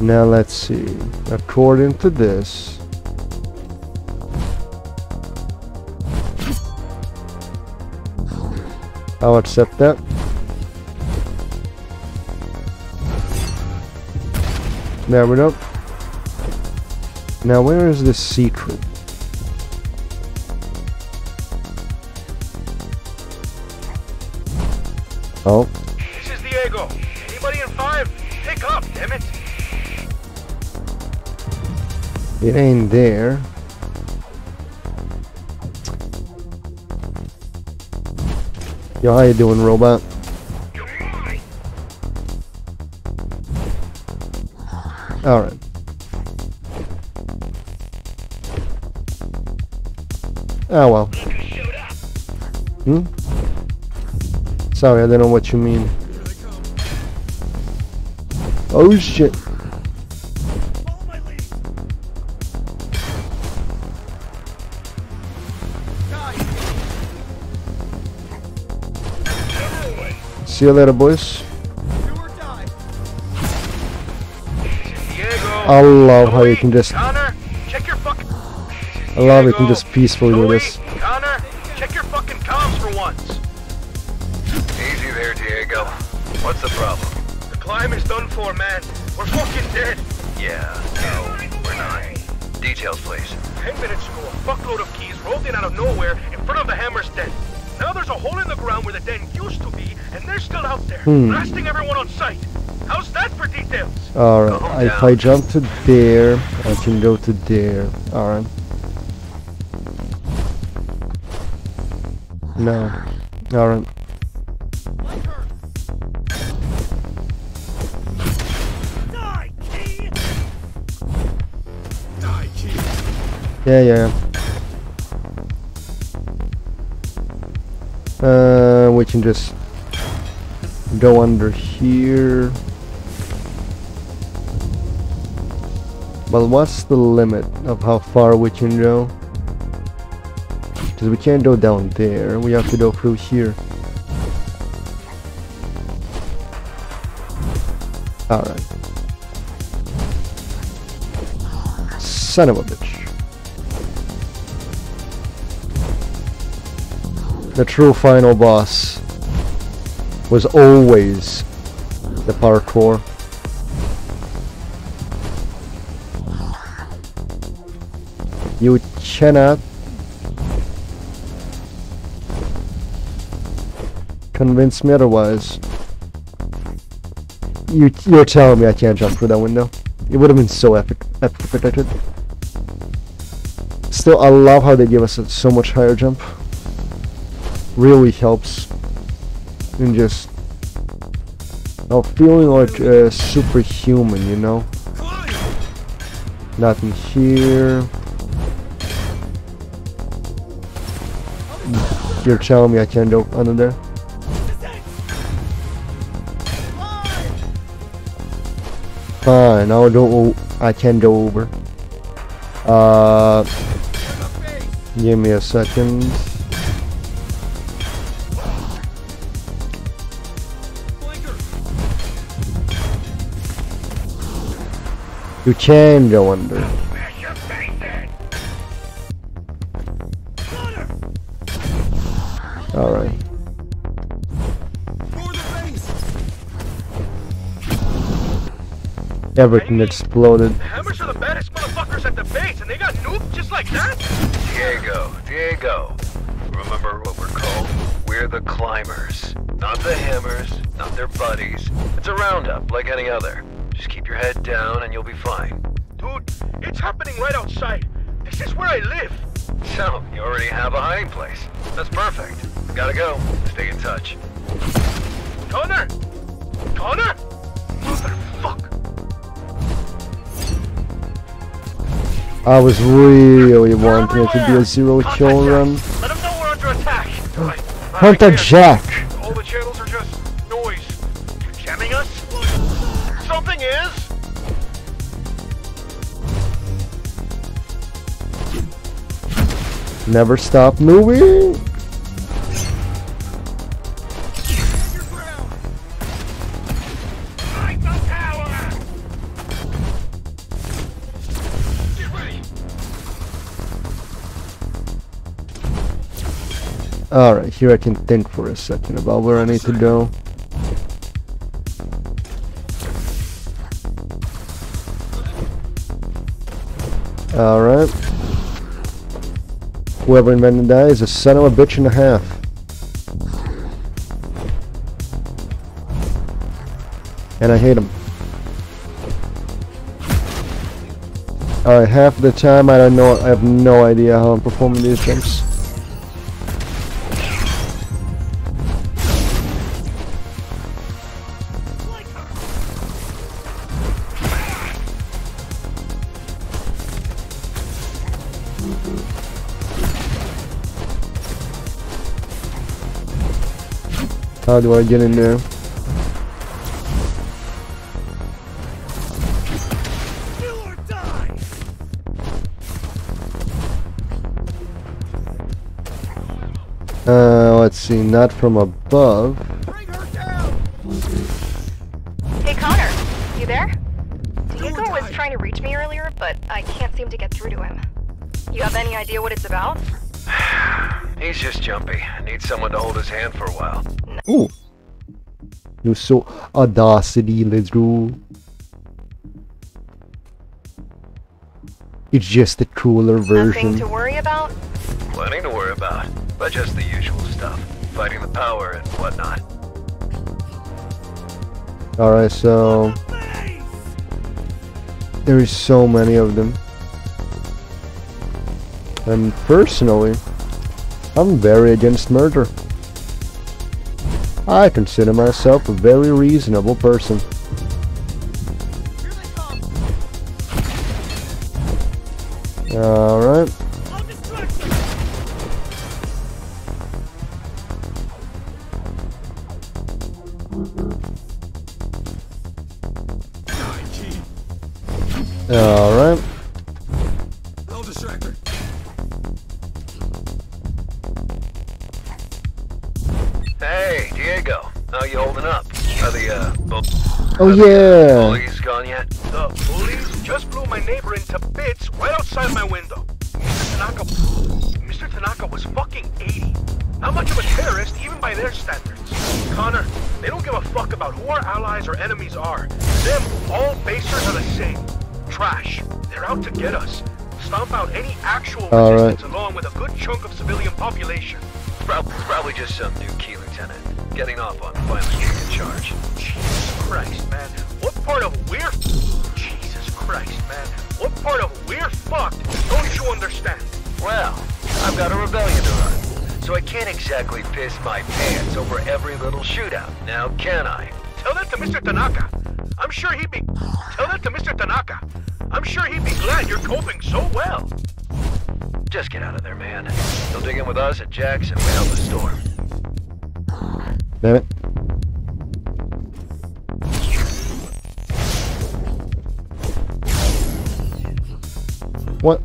Now let's see. According to this. I'll accept that. There we go. Now where is this secret? Oh. This is Diego. Anybody in five? Pick up, damn it. It ain't there. Yo, how you doing, robot? Alright. Oh well. Hmm? Sorry, I don't know what you mean. Oh shit. See you later, boys. I love how you can just. Connor, check your fucking. I love you can just peacefully do this. Connor, check your fucking comms for once. Easy there, Diego. What's the problem? The climb is done for, man. We're fucking dead. Yeah, no, we're not. Details, please. Ten minutes ago, a fuckload of keys rolled in out of nowhere in front of the hammer's den. Now there's a hole in the ground where the den used to be, and they're still out there, hmm. blasting everyone on sight. How's that for details? Alright, if I jump to there, I can go to there. Alright. No. Alright. Yeah, yeah. Uh, we can just go under here. But what's the limit of how far we can go? Because we can't go down there. We have to go through here. Alright. Son of a bitch. The true final boss. was always the parkour. You chin up. Convince me otherwise. You, you're telling me I can't jump through that window. It would have been so epic, epic protected. Still, I love how they give us a, so much higher jump. Really helps. And just... I'm feeling like uh, superhuman, you know? Nothing here. You're telling me I can't go under there? Fine, I'll go, I can go over. Uh, give me a second. You can go under. All right. Everything exploded. How much are the baddest motherfuckers at the base, and they got nooped just like that? Diego, Diego. Remember what we're called? We're the climbers. Not the hammers, not their buddies. It's a roundup like any other. Just keep your head down and you'll be fine. Dude, it's happening right outside. This is where I live. So, you already have a hiding place. That's perfect. Gotta go. Stay in touch. Connor! Connor! Motherfucker! I was really wanting it to be a zero kill run. Let him know we're under attack. Hunter Jack! All the channels are just noise. You're jamming us? Something is! Never stop moving! Alright, here I can think for a second about where I need to go. Alright. Whoever invented that is a son of a bitch and a half. And I hate him. Alright, half the time I don't know, I have no idea how I'm performing these jumps. How do I get in there? Kill or die. Uh, let's see, not from above. Bring her down. Hey Connor, you there? Diego was trying to reach me earlier, but I can't seem to get through to him. You have any idea what it's about? He's just jumpy. Needs someone to hold his hand for a while. Ooh, you're so audacity, let's go. It's just the cooler version. Nothing to worry about? Plenty to worry about, but just the usual stuff. Fighting the power and whatnot. Alright, so... there is so many of them. And personally, I'm very against murder. I consider myself a very reasonable person. Alright. Alright. Oh yeah! Police gone yet? The police just blew my neighbor into bits right outside my window. Mister Tanaka, Mister Tanaka was fucking eighty. Not much of a terrorist even by their standards. Connor, they don't give a fuck about who our allies or enemies are. Them, all basers are the same. Trash. They're out to get us. Stomp out any actual all resistance right. along with a good chunk of civilian population. Probably, probably just some new key lieutenant getting off on the final streak in charge. Jesus Christ, man. What part of we're... Jesus Christ, man. What part of we're fucked don't you understand? Well, I've got a rebellion to run. So I can't exactly piss my pants over every little shootout, now can I? Tell that to Mister Tanaka. I'm sure he'd be... Tell that to Mister Tanaka. I'm sure he'd be glad you're coping so well. Just get out of there, man. You'll dig in with us at Jack's and we help the storm. Damn it. What?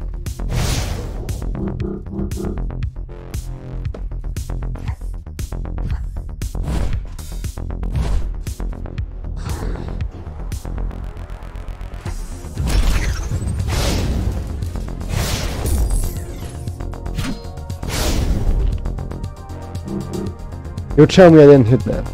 You'll tell me I didn't hit that.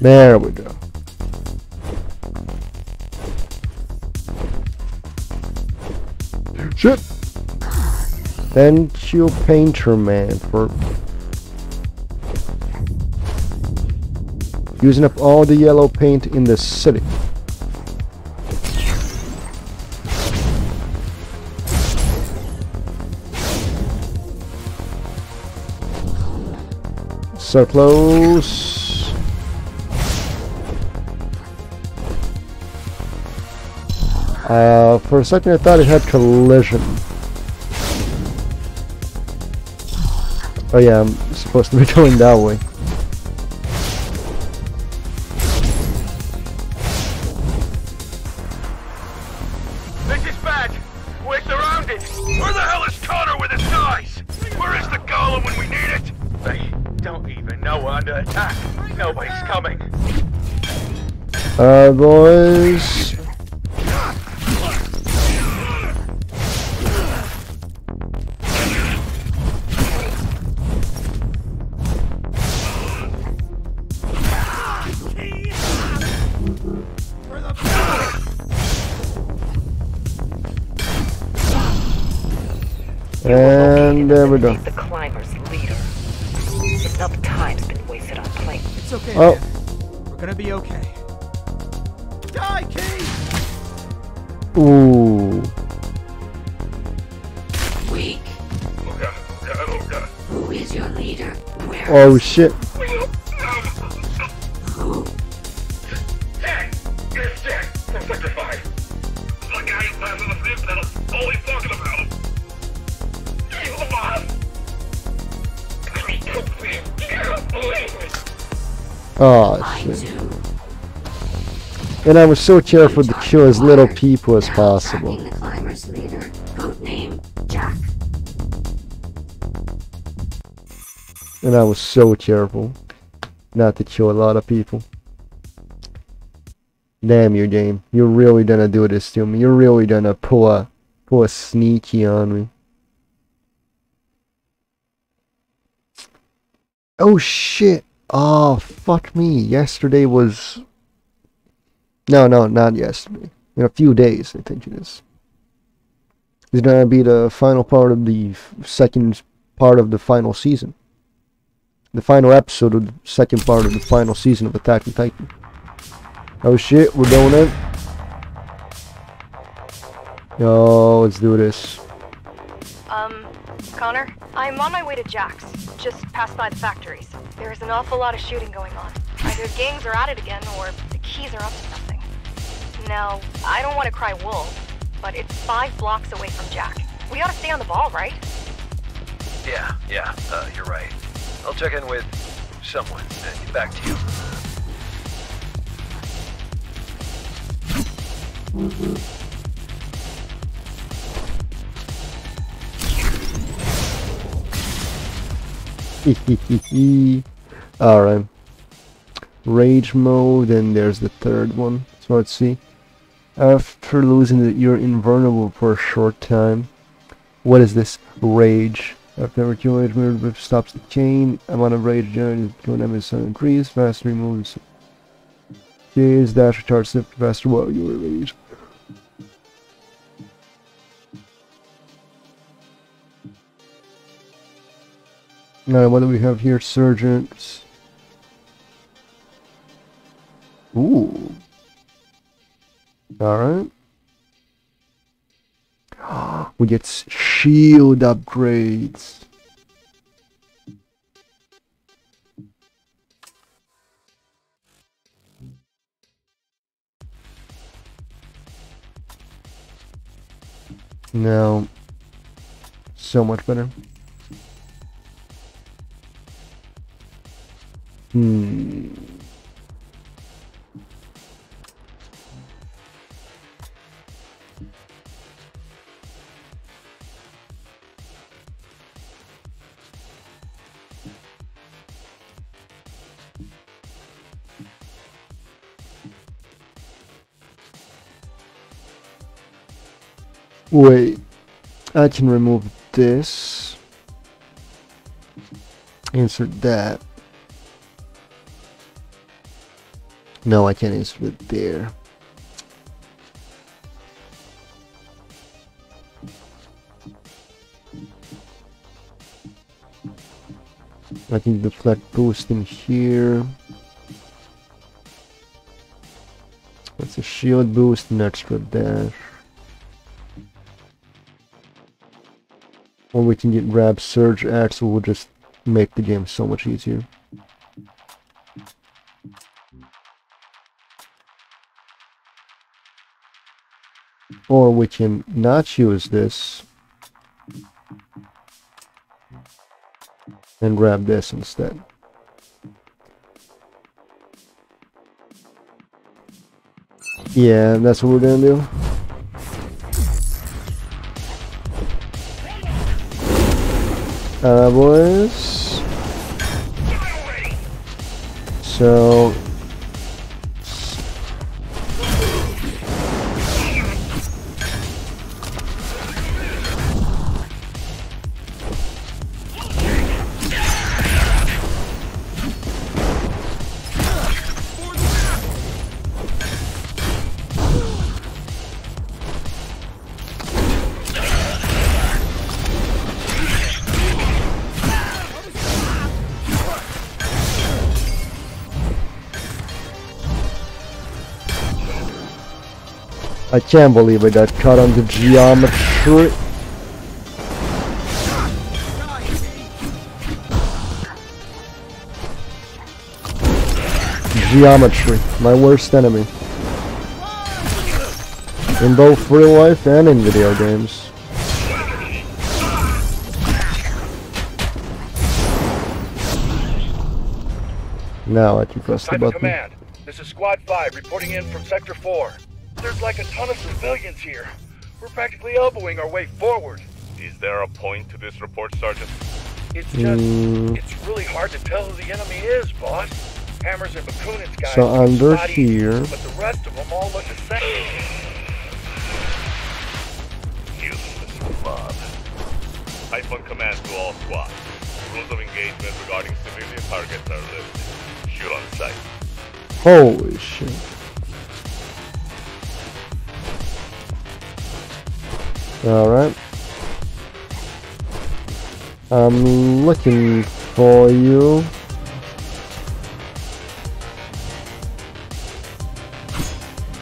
There we go. Shit! Then she'll paint her man for using up all the yellow paint in the city. So close. Uh, for a second I thought it had collision. Oh yeah, I'm supposed to be going that way. This is bad! We're surrounded! Where the hell is Connor with his knives? Where is the golem when we need it? They don't even know we're under attack. Nobody's coming. Uh, boys... And there we go. The climber's leader. Enough time's been wasted on playing. It's okay. Oh. Man. We're gonna be okay. Die, Keith! Ooh. Weak. Who is your leader? Where oh shit. Oh shit. And I was so careful to kill as little people as possible. The climber's leader, code name Jack. And I was so careful not to kill a lot of people. Damn you, game. You're really gonna do this to me. You're really gonna pull a pull a sneaky on me. Oh shit. Oh, fuck me. Yesterday was... No, no, not yesterday. In a few days, I think it is. It's gonna be the final part of the second part of the final season. The final episode of the second part of the final season of Attack on Titan. Oh shit, we're doing it. Oh, let's do this. Um, Connor, I'm on my way to Jack's, just past by the factories. There is an awful lot of shooting going on. Either gangs are at it again, or the keys are up to something. Now, I don't want to cry wolf, but it's five blocks away from Jack. We ought to stay on the ball, right? Yeah, yeah, uh, you're right. I'll check in with someone and get back to you. Mm-hmm. Alright. Rage mode, and there's the third one. So let's see. After losing the, you're invulnerable for a short time. What is this? Rage. After accumulated mirror whip stops the chain. Amount of rage generated to damage increase. Faster moves. Days dash recharge shift faster while you are rage. Now, what do we have here? Surgeons. Ooh. Alright. We get shield upgrades. Now, so much better. Hmm. Wait, I can remove this. Insert that. No, I can't insert it there. I can deflect boost in here. That's a shield boost and extra dash. Or we can get grab surge axe, will just make the game so much easier. Or we can not use this and grab this instead. Yeah, and that's what we're gonna do. Uh, boys. So. I can't believe I got caught on the geometry. Geometry, my worst enemy. In both real life and in video games. Now I can press the button. Command. This is Squad five reporting in from Sector four. There's like a ton of civilians here. We're practically elbowing our way forward. Is there a point to this report, Sergeant? It's just, mm. it's really hard to tell who the enemy is, boss. Hammers and Bakunin's guys. So under here. But the rest of them all look the same. Useless mob. Typhon commands to all squads. Rules of engagement regarding civilian targets are listed. Shoot on sight. Holy shit. Alright. I'm looking for you.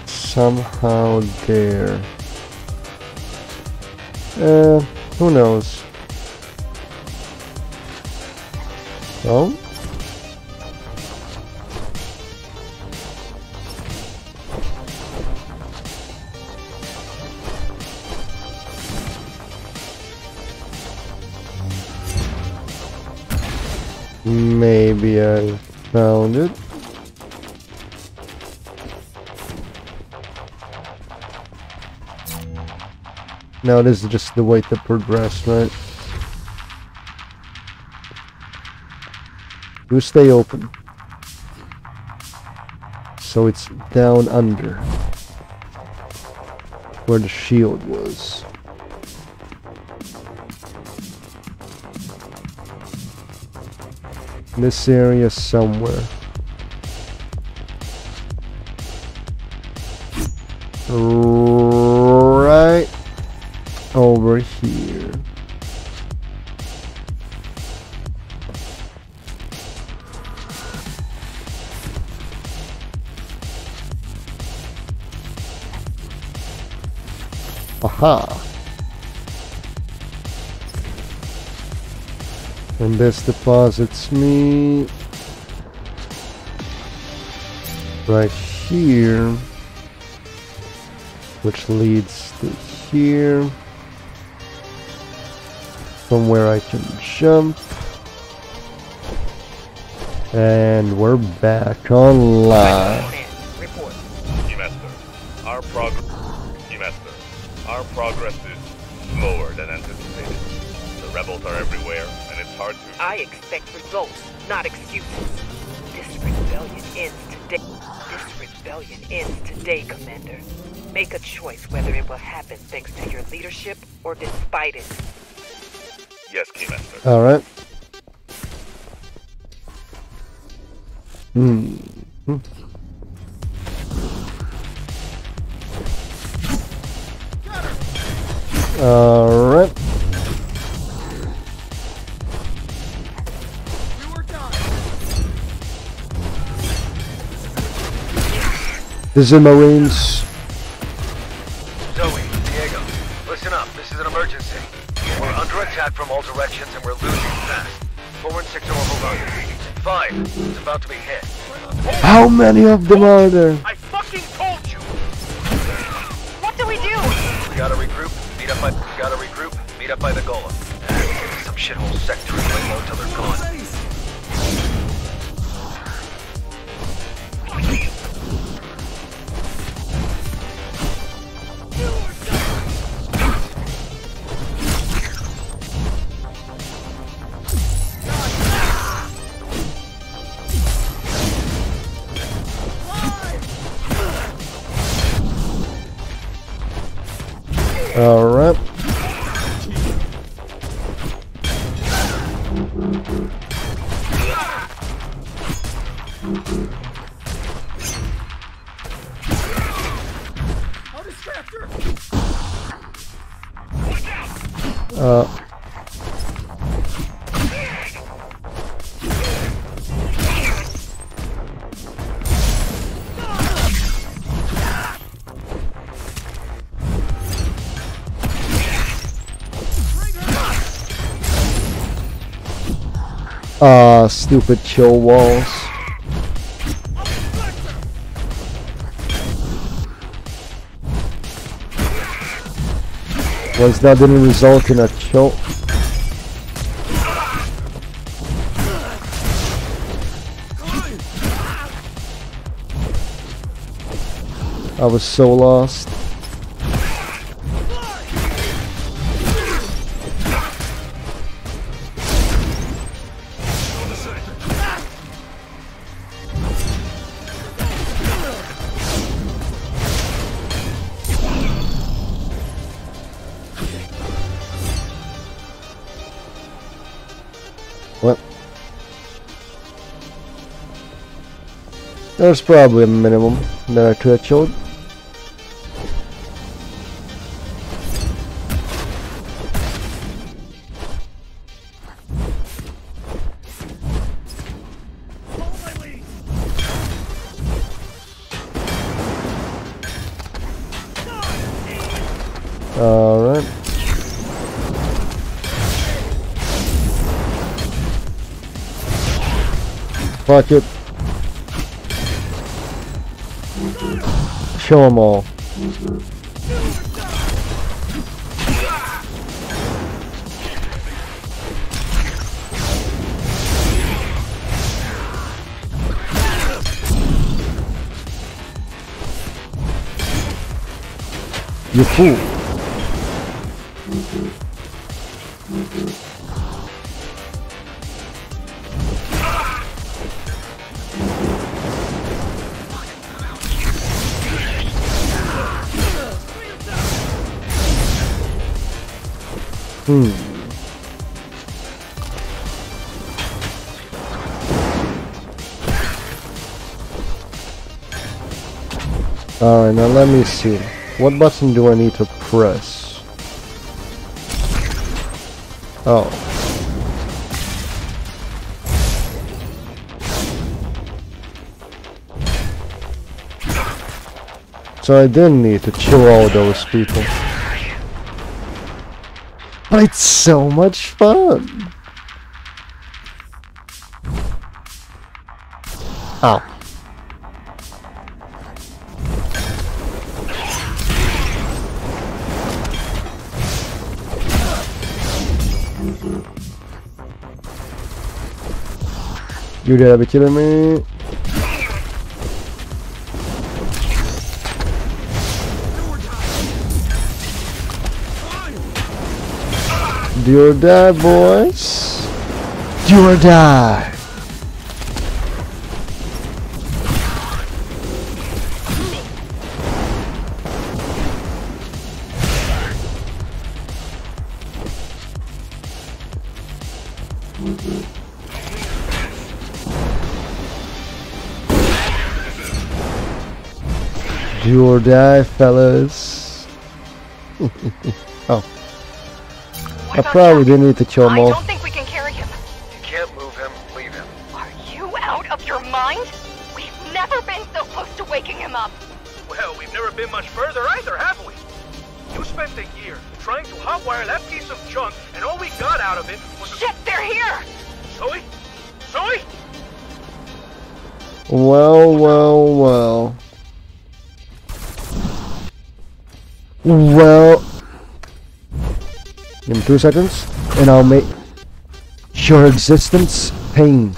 Somehow there. Uh, who knows? Oh? Maybe I found it. Now it is just the way to progress, right? You stay open. So it's down under, where the shield was. In this area somewhere. Right over here. Aha! And this deposits me right here, which leads to here, from where I can jump, and we're back online. Keymaster, our progress. Keymaster, our progress is slower than anticipated. The rebels are everywhere. Hard to. I expect results, not excuses. This rebellion ends today. This rebellion ends today, Commander. Make a choice whether it will happen thanks to your leadership or despite it. Yes, Keymaster. All right. Hmm. Hmm. All right. This is Marines. Zoe, Diego, listen up. This is an emergency. We're under attack from all directions and we're losing fast. Four and six are overloaded. Five is about to be hit. How many of them are there? I fucking told you! What do we do? We gotta regroup, meet up by we gotta regroup, meet up by the Gola. Some shithole sector and wait low till they're gone. All right. Uh. Ah, uh, stupid chill walls. Was that didn't result in a chill? I was so lost. There's probably a minimum that I could have killed. Alright. Fuck it. Kill them all. You fool. Hmm. Alright, now let me see. What button do I need to press? Oh. So I didn't need to kill all those people. But it's so much fun! Ow. You gotta be killing me. Do or die, boys. Do or die. Do or die, fellas. Oh. I probably didn't need to kill him all. I don't think we can carry him. You can't move him, leave him. Are you out of your mind? We've never been so close to waking him up. Well, we've never been much further either, have we? You spent a year trying to hotwire that piece of junk, and all we got out of it was a... Shit, they're here! Zoe? Zoe? Well, well, well. Well, give me two seconds, and I'll make your existence pain.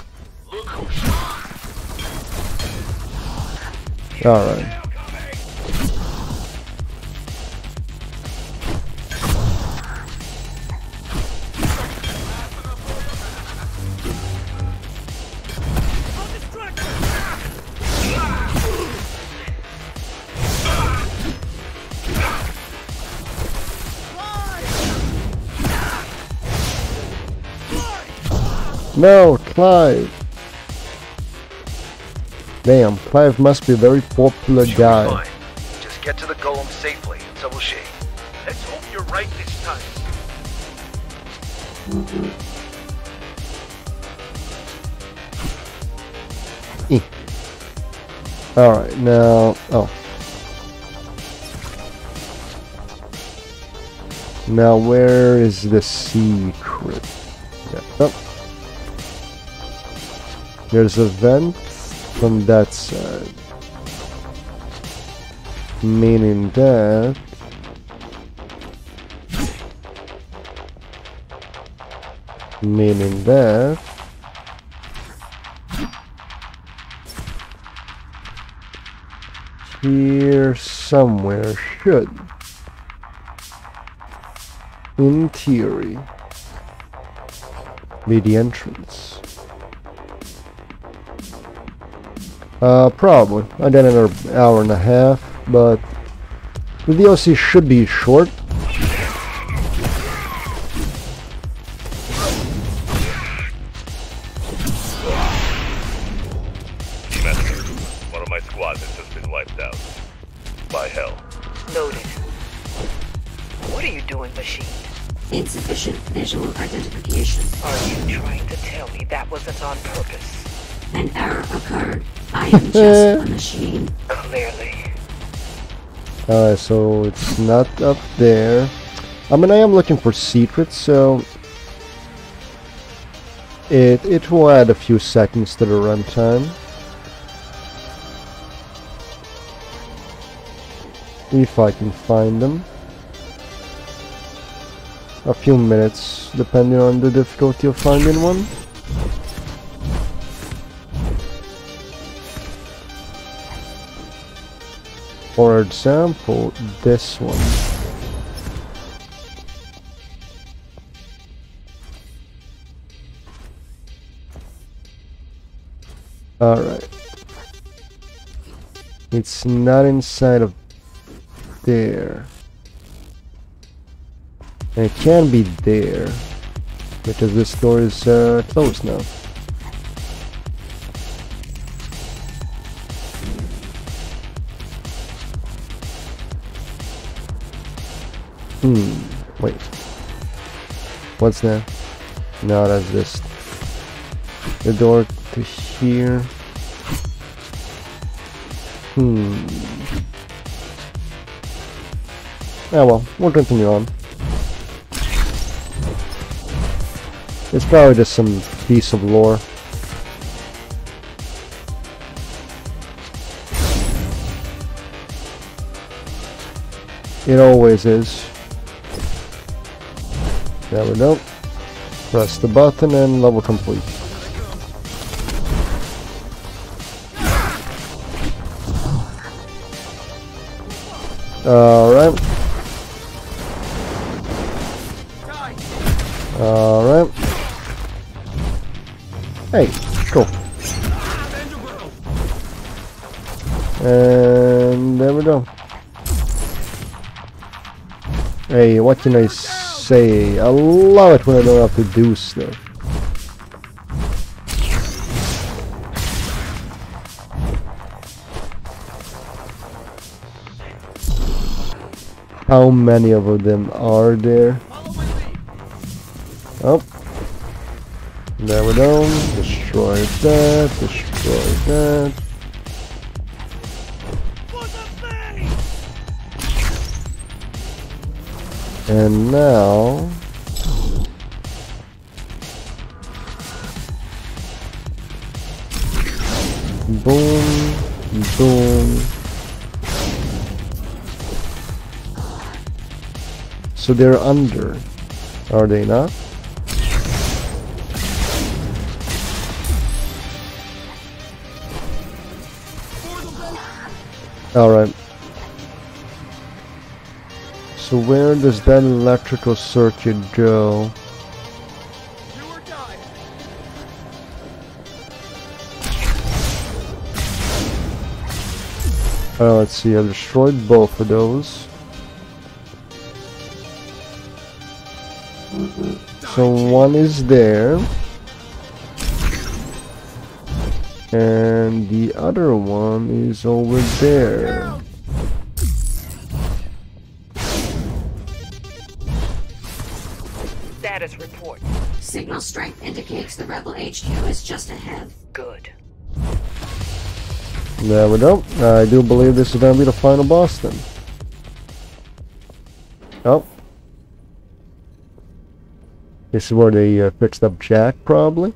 Alright. No, Clive! Damn, Clive must be a very popular guy. Just get to the golem safely, and so will she. Let's hope you're right this time. Mm-hmm. eh. Alright, now... Oh. Now where is the secret? Yeah. Oh. There's a vent from that side, meaning that... Meaning that... Here somewhere should, in theory, be the entrance. Uh, probably. I got another hour and a half, but the D L C should be short. Keymaster, one of my squads has just been wiped out. By hell. Noted. What are you doing, machine? Insufficient visual identification. Are you trying to tell me that wasn't on purpose? An error occurred. I am just a machine. Clearly. Alright, so it's not up there. I mean, I am looking for secrets, so... It, it will add a few seconds to the runtime. If I can find them. A few minutes, depending on the difficulty of finding one. For example, this one. Alright. It's not inside of there. And it can be there. Because this door is uh, closed now. Hmm. Wait. What's that? No, that's just the door to here. Hmm. Oh well, we'll continue on. It's probably just some piece of lore. It always is. There we go. Press the button and level complete. Alright. Alright. Hey, cool. And there we go. Hey, what can I say? I love it when I don't have to do stuff. How many of them are there? Oh. There we go. Destroy that. Destroy that. And now... Boom. Boom. So they're under, are they not? Alright. So where does that electrical circuit go? Uh, let's see, I destroyed both of those. So one is there. And the other one is over there. Status report. Signal strength indicates the rebel H Q is just ahead. Good. There we go. I do believe this is going to be the final boss then. Oh. This is where they uh, fixed up Jack, probably.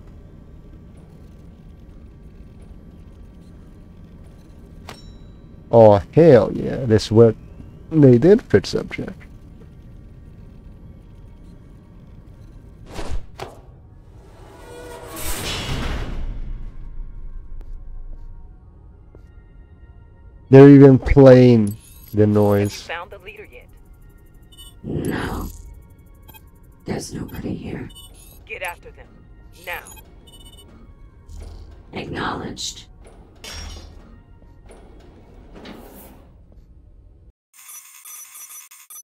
Oh, hell yeah, this is what they did fit subject. They're even playing the noise. Have you found the leader yet? No. There's nobody here. Get after them, now. Acknowledged.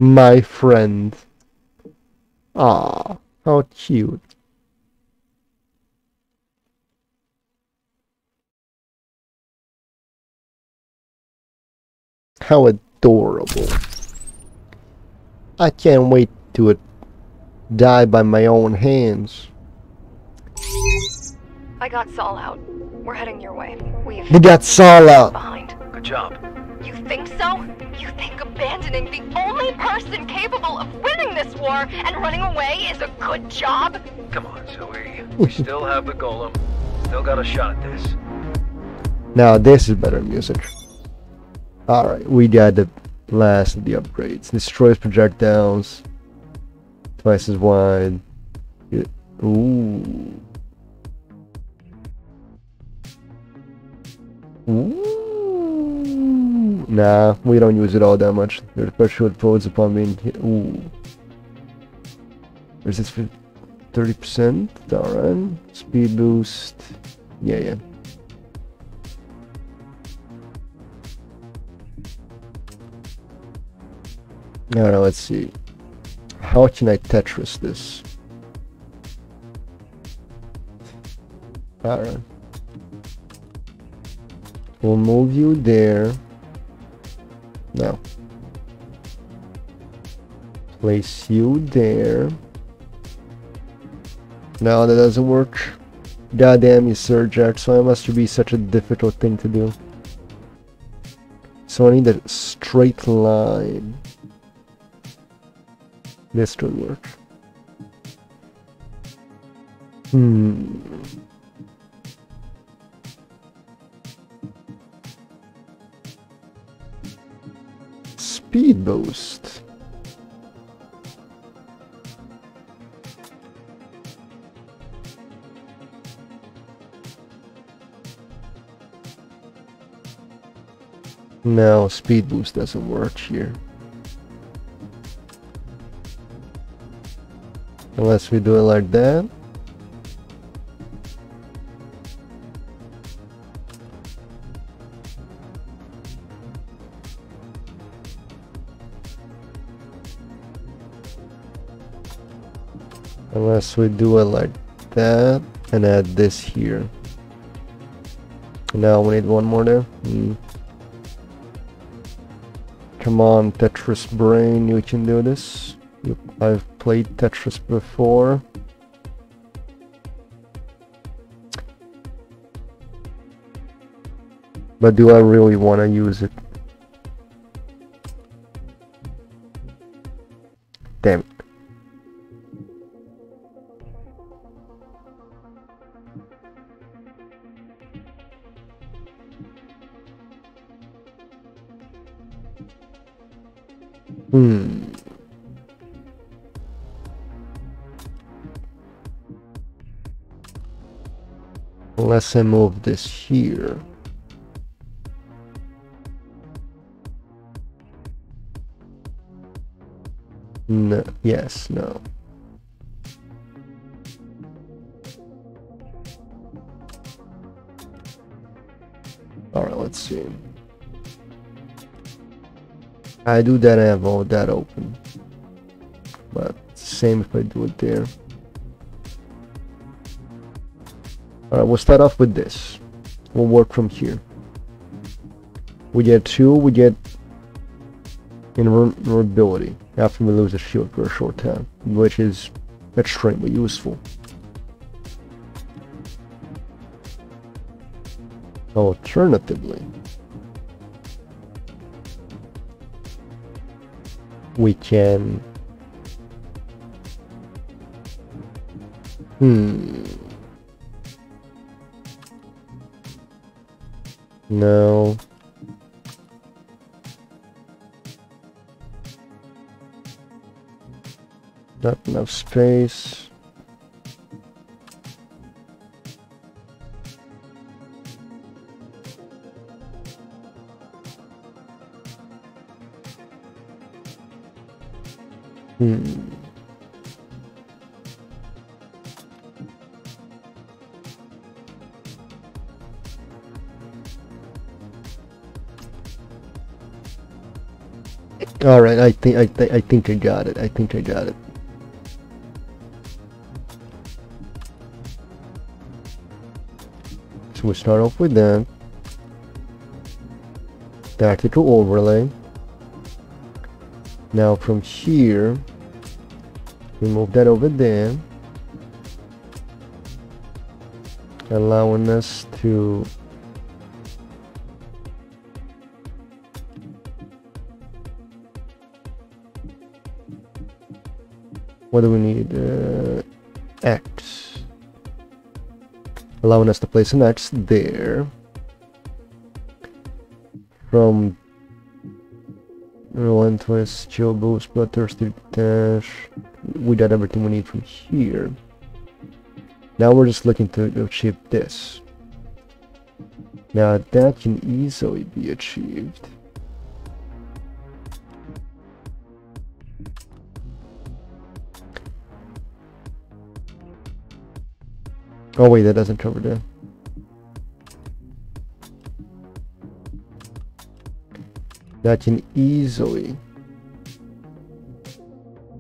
My friend. Ah, how cute. How adorable. I can't wait to it die by my own hands. I got Saul out. We're heading your way. We've we got Saul out. Behind. Good job. You think so? You think abandoning the only person capable of winning this war and running away is a good job? Come on, Zoe. We still have the golem. Still got a shot at this. Now this is better music. Alright, we got the last of the upgrades. Destroys projectiles. Twice as wide. Ooh. Ooh. Nah, we don't use it all that much. Your special implodes upon being hit. Ooh. Resist for thirty percent. Alright. Speed boost. Yeah, yeah. No, no, let's see. How can I Tetris this? Alright. We'll move you there. Now. Place you there. No, that doesn't work. Goddamn you, Sir Jack. So it must be such a difficult thing to do. So I need a straight line. This could work. Hmm. Speed boost. No, speed boost doesn't work here. Unless we do it like that. Unless we do it like that and add this here. Now we need one more there. Mm. Come on, Tetris brain, you can do this. I've played Tetris before. But do I really want to use it? Damn it. Hmm. Unless I move this here. No, yes, no. All right, let's see. I do that, I have all that open, but same if I do it there. Alright, we'll start off with this. We'll work from here. We get two, we get invulnerability after we lose a shield for a short time, which is extremely useful. Alternatively, we can... Hmm... No... Not enough space... Hmm. All right, I think I th I think I got it. I think I got it. So we start off with that tactical overlay. Now from here, we move that over there, allowing us to what do we need? Uh, X, allowing us to place an X there. From Relentless, Chill Boost, Bloodthirsty Dash. We got everything we need from here. Now we're just looking to achieve this. Now that can easily be achieved. Oh wait, that doesn't cover that. That can easily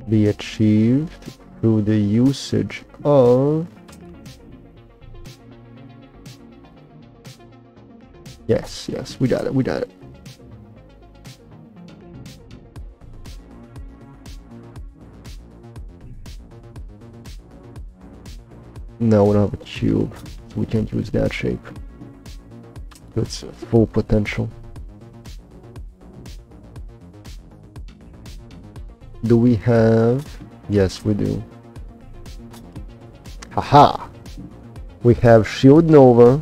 be achieved through the usage of... Yes, yes, we got it, we got it. No, we don't have a cube, so we can't use that shape. It's full potential. Do we have... Yes, we do. Haha! We have Shield Nova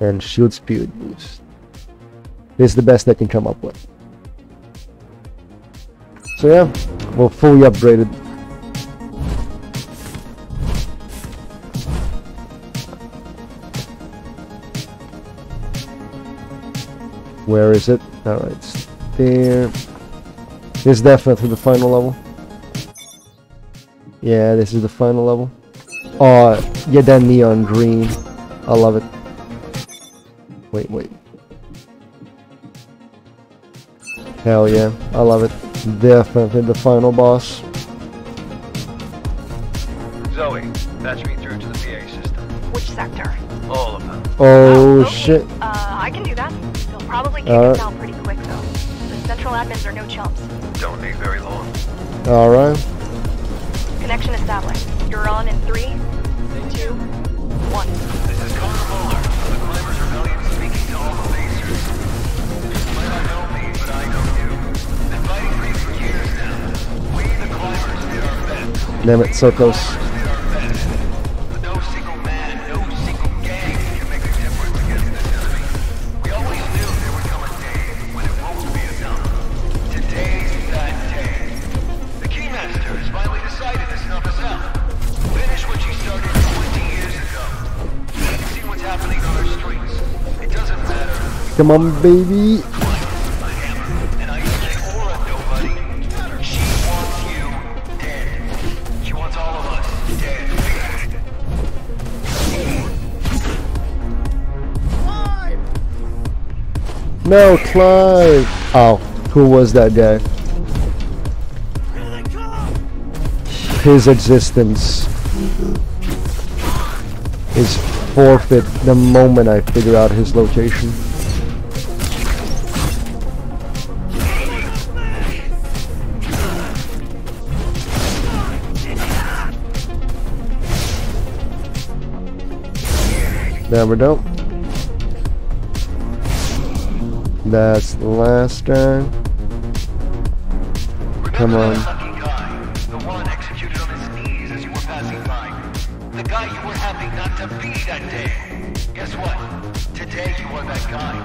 and Shield Speed Boost. This is the best I can come up with. So yeah, we're fully upgraded. Where is it? Alright, it's there. This is definitely the final level. Yeah, this is the final level. Oh, yeah, that neon green. I love it. Wait, wait. Hell yeah, I love it. Definitely the final boss. Zoe, patch me through to the P A system. Which sector? All of them. Oh, oh shit. Okay. Uh, I can do that. Probably kick us out pretty quick though. The central admins are no chumps. Don't need very long. Alright. Connection established. You're on in three, two, one. This is Connor Muller. The Climbers Rebellion speaking to all the lasers. You might not know me, but I know you. Been fighting me for years now. We the Climbers did our best. Damn it, Sokos. Come on, baby. And I used to call her nobody. She wants you dead. She wants all of us dead. Clive! No, Clive! Oh, who was that guy? His existence is forfeit the moment I figure out his location. There we go. That's the last guy. Come on. The one executed on his knees as you were passing by. The guy you were happy not to be that day. Guess what? Today you are that guy.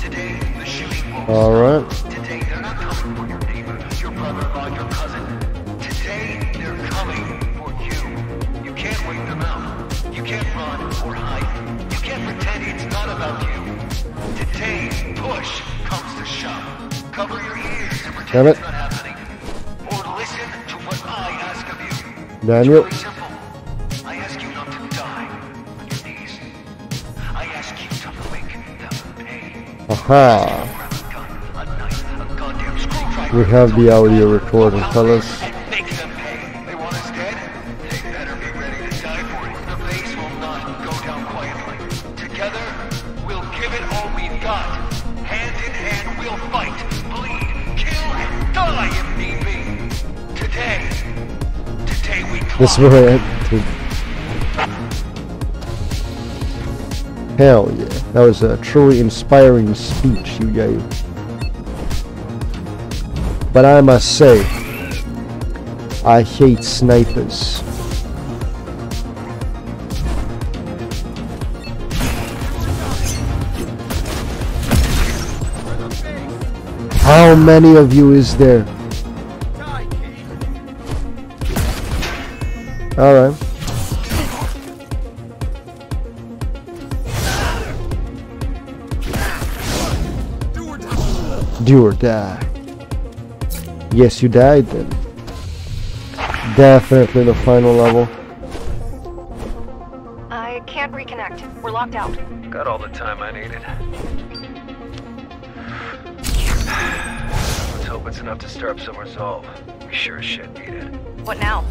Today the shooting won't stop. All right. Today they're not coming for your neighbor, your brother-in-law, your cousin. Today they're coming for you. You can't wait them out. You can't run or hide. You can't pretend it's not about you. Today, push comes to shove. Cover your ears and pretend it's not happening. Or listen to what I ask of you. Daniel. It's very simple. I ask you not to die on your knees. I ask you to break the pain. Aha. We have the audio recording, fellas. This is where I ended. Hell yeah. That was a truly inspiring speech you gave. But I must say, I hate snipers. How many of you is there? Alright. Do or die. Yes, you died then. Definitely the final level. I can't reconnect. We're locked out. Got all the time I needed. Let's hope it's enough to stir up some resolve. We sure as shit need it. What now?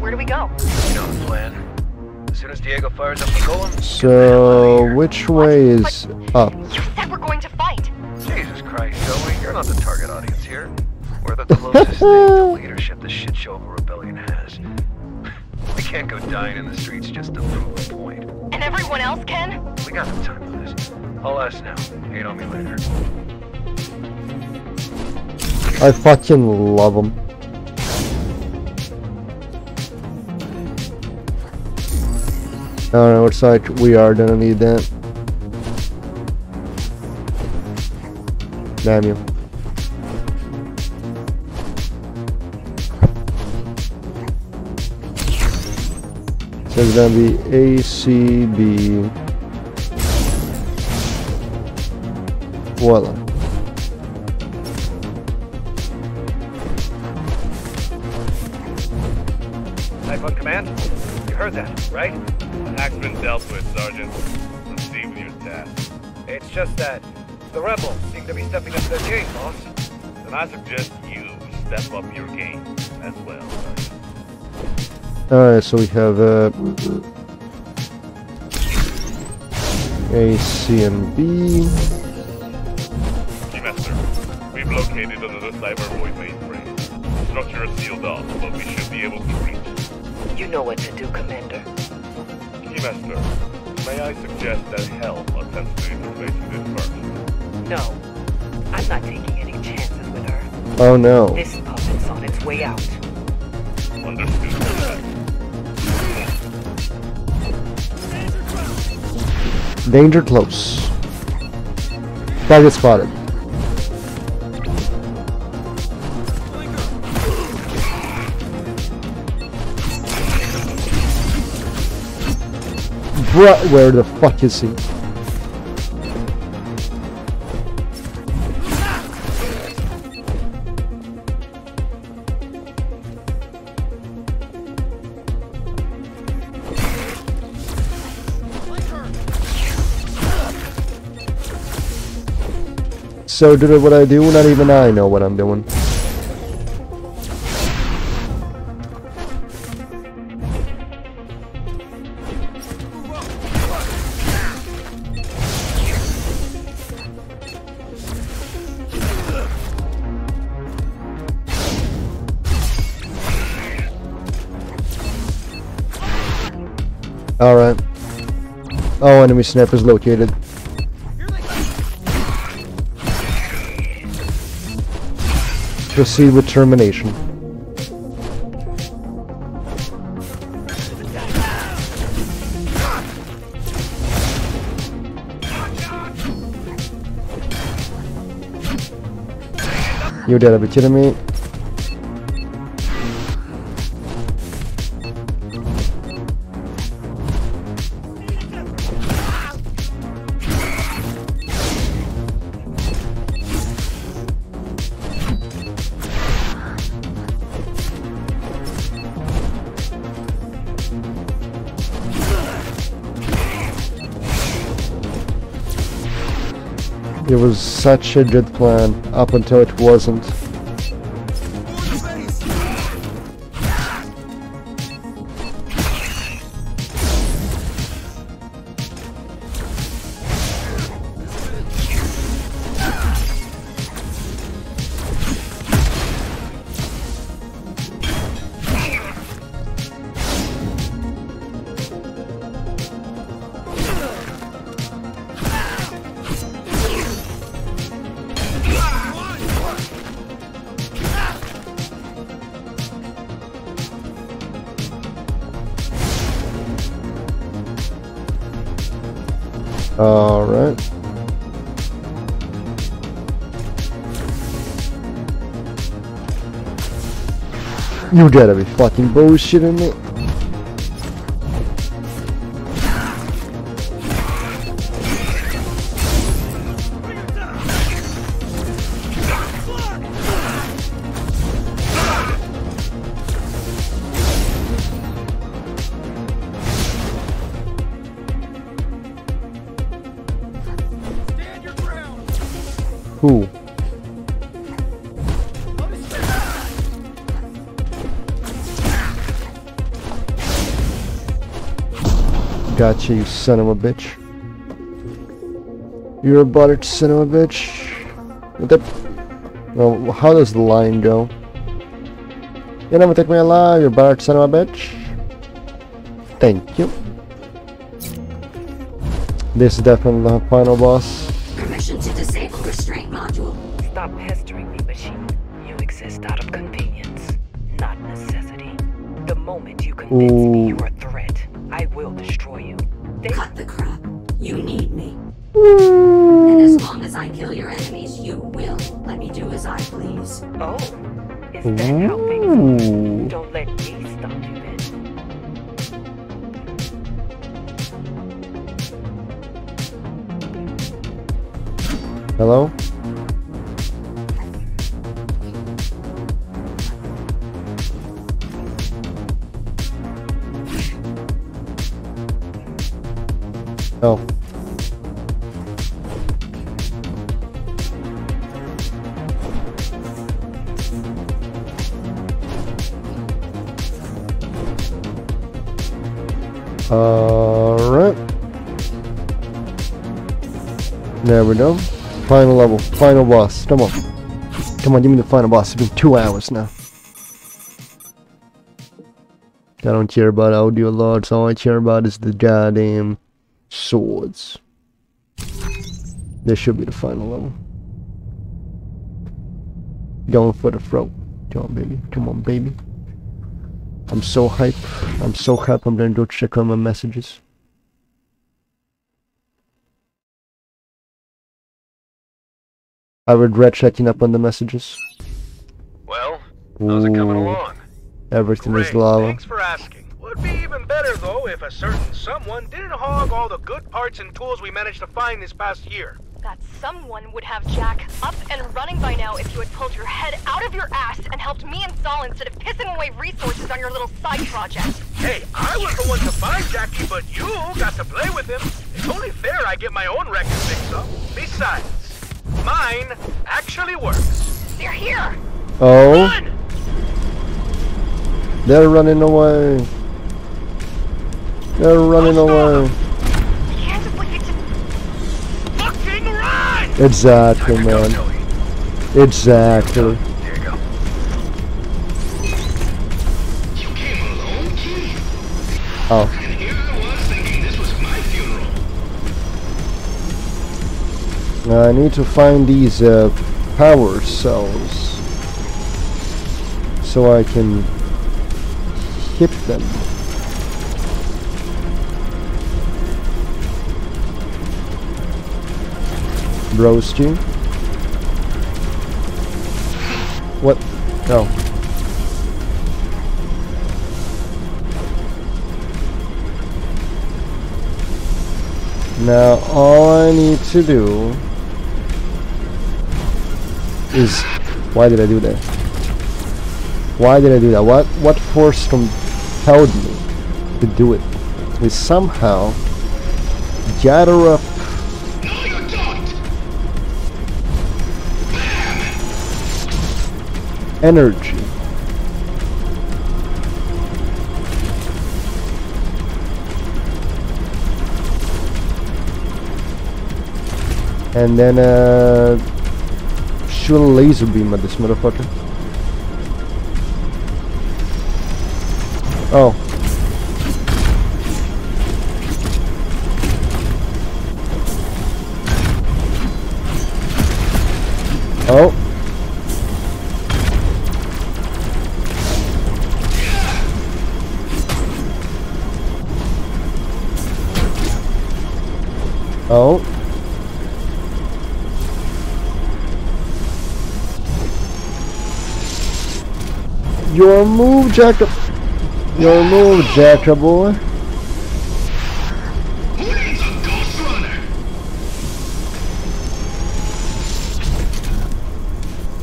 Where do we go? You know the plan. As soon as Diego fires up the golem. So, which way is up? You said we're going to fight! Jesus Christ, Zoe, you're not the target audience here. We're the closest thing to leadership this shit show of a rebellion has. We can't go dying in the streets just to prove a point. And everyone else can? We got no time for this. I'll ask now. Hate on me later. I fucking love them. Alright, looks like we are gonna need that. Damn you. So it's gonna be A C B. Voila. Typhon Command? You heard that, right? The hack's been dealt with, Sergeant. Let's see with your task. It's just that the rebels seem to be stepping up their game, boss. Then I suggest you step up your game as well, Sergeant. Alright, so we have uh, A, C, and B. Keymaster, we've located another cyber void mainframe. The structure is sealed off, but we should be able to reach. You know what to do, Commander. Keymaster, may I suggest that Hell attempts to interface with it first? No, I'm not taking any chances with her. Oh no. This puppet's on its way out. Understood. Danger close. Target spotted. Bruh, where the fuck is he? So do what I do, not even I know what I'm doing. Alright. Oh, enemy snap is located. Proceed with termination. You gotta be kidding me. It was such a good plan, up until it wasn't. All right. You gotta be fucking bullshitting me. Who? Gotcha, you son of a bitch. You're a buttered son of a bitch. What the... Well, how does the line go? You never take me alive, you buttered son of a bitch. Thank you. This is definitely the final boss. Permission to disable restraint module. Stop pestering me, machine. You exist out of convenience, not necessity. The moment you convince Ooh. me you're a threat, I will destroy you. They cut the crap. You need me. Ooh. And as long as I kill your enemies, you will let me do as I please. Oh, is that helping? Don't let me stop you then. Hello? Oh. All right. There we go. Final level, final boss. Come on. Come on, give me the final boss. It's been two hours now. I don't care about audio logs. All I care about is the goddamn swords. This should be the final level. Going for the throat. Come on, baby. Come on, baby. I'm so hype. I'm so hype. I'm gonna go check on my messages. I regret checking up on the messages. Well, how's it coming along? Everything Great. is lava. Thanks for asking. Would be even better though if a certain someone didn't hog all the good parts and tools we managed to find this past year. That someone would have Jack up and running by now if you had pulled your head out of your ass and helped me and Saul instead of pissing away resources on your little side project. Hey, I was the one to find Jackie, but you got to play with him. It's only fair I get my own record fixed up. Besides, mine actually works. They're here. Oh. Run! They're running away. They're running away. Fucking run! Exactly, man. Exactly. There you go. You came alone, Keith? Oh. And here I was thinking this was my funeral. Now I need to find these uh, power cells so I can hit them. Roast you. What? No. Now all I need to do is... Why did I do that? Why did I do that? What, what force compelled me to do it? We somehow gather up. Energy. And then uh shoot a laser beam at this motherfucker. Oh. Oh. Oh. Your move, Jack. Your move, Jacka boy. Who needs a Ghostrunner?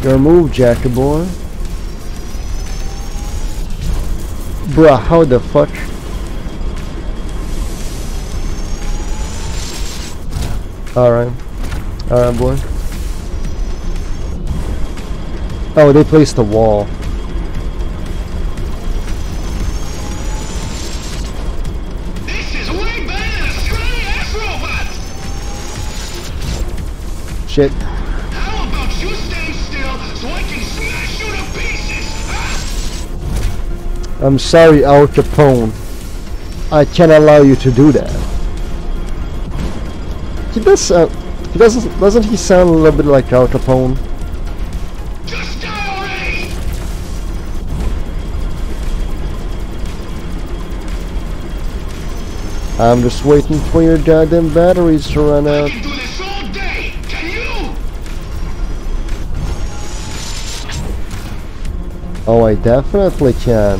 Your move, Jacka boy. Bruh, how the fuck? Alright. Alright, boy. Oh, they placed the wall. This is way better shit. How about you stand still so I can smash you to pieces? Huh? I'm sorry, Al Capone. I can't allow you to do that. He does. Uh, he doesn't. Doesn't he sound a little bit like Al Capone? Just die already! I'm just waiting for your goddamn batteries to run out. I can do this all day. Can you? Oh, I definitely can.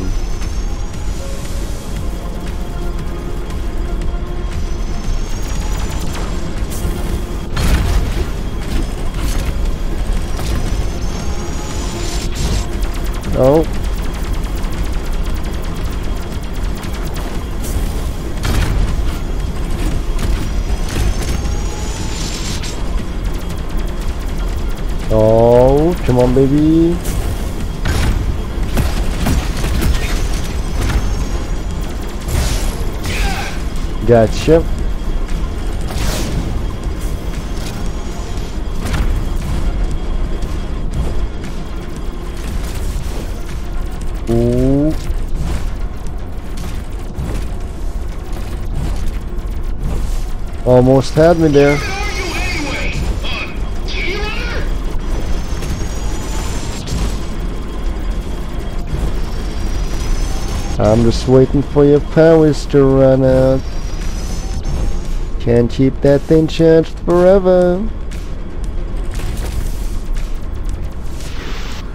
Oh. Oh, come on, baby. Gotcha. Ooh. Almost had me there. I'm just waiting for your powers to run out. Can't keep that thing charged forever.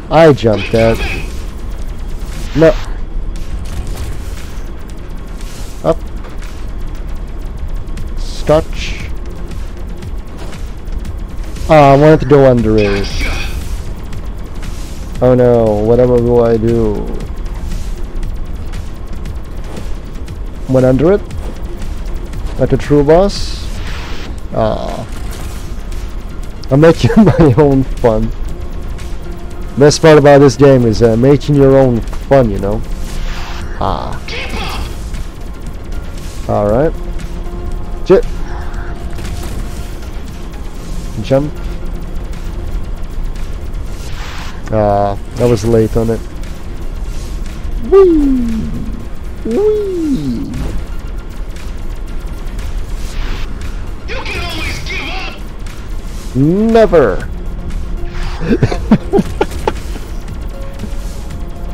I jumped that. No. Up. Touch. Ah, I wanted to go under it. Oh no, whatever will I do? Went under it? Like a true boss? Ah. I'm making my own fun. Best part about this game is uh, making your own fun, you know. Ah. All right. Shit. Jump. Ah, I was late on it. Whee! Whee! You can always give up. Never.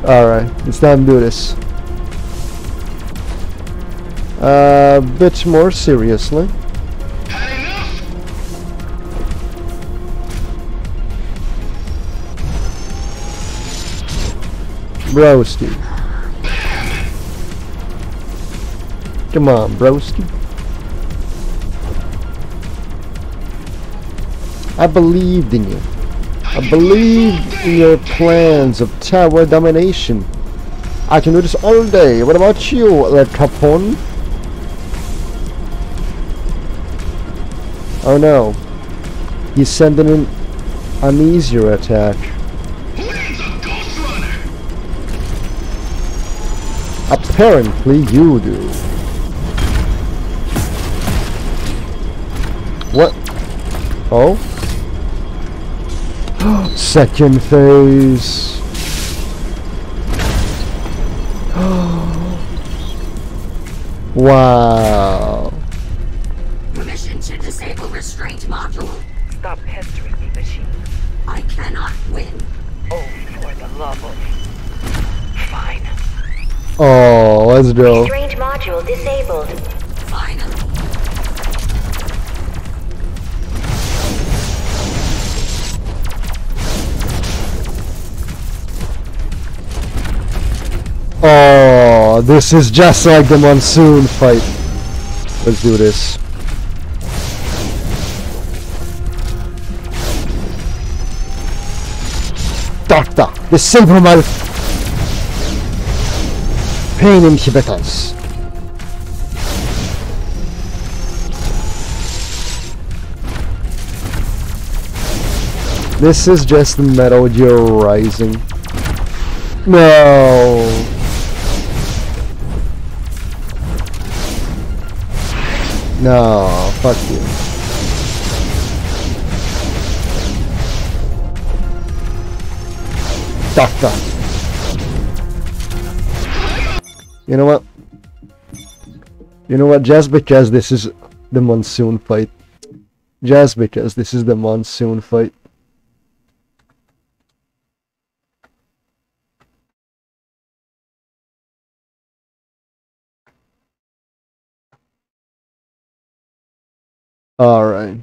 Alright, it's time to do this. A bit more seriously. Had enough. Broski. Come on, broski. I believed in you. I believe in your plans of tower domination. I can do this all day. What about you, El Capone? Oh no. He's sending in an easier attack. Who needs a Ghostrunner? Apparently you do. What? Oh? Second phase. Wow. Permission to disable restraint module. Stop pestering me, machine. I cannot win. Oh, for the love of... Fine. Oh, let's go. Restraint module disabled. Fine. Oh, this is just like the monsoon fight. Let's do this. Doctor, disable my pain inhibitors. This is just the Metal Gear Rising. No. No, fuck you. doctor. You know what? You know what? Just because this is the monsoon fight. Just because this is the monsoon fight. All right.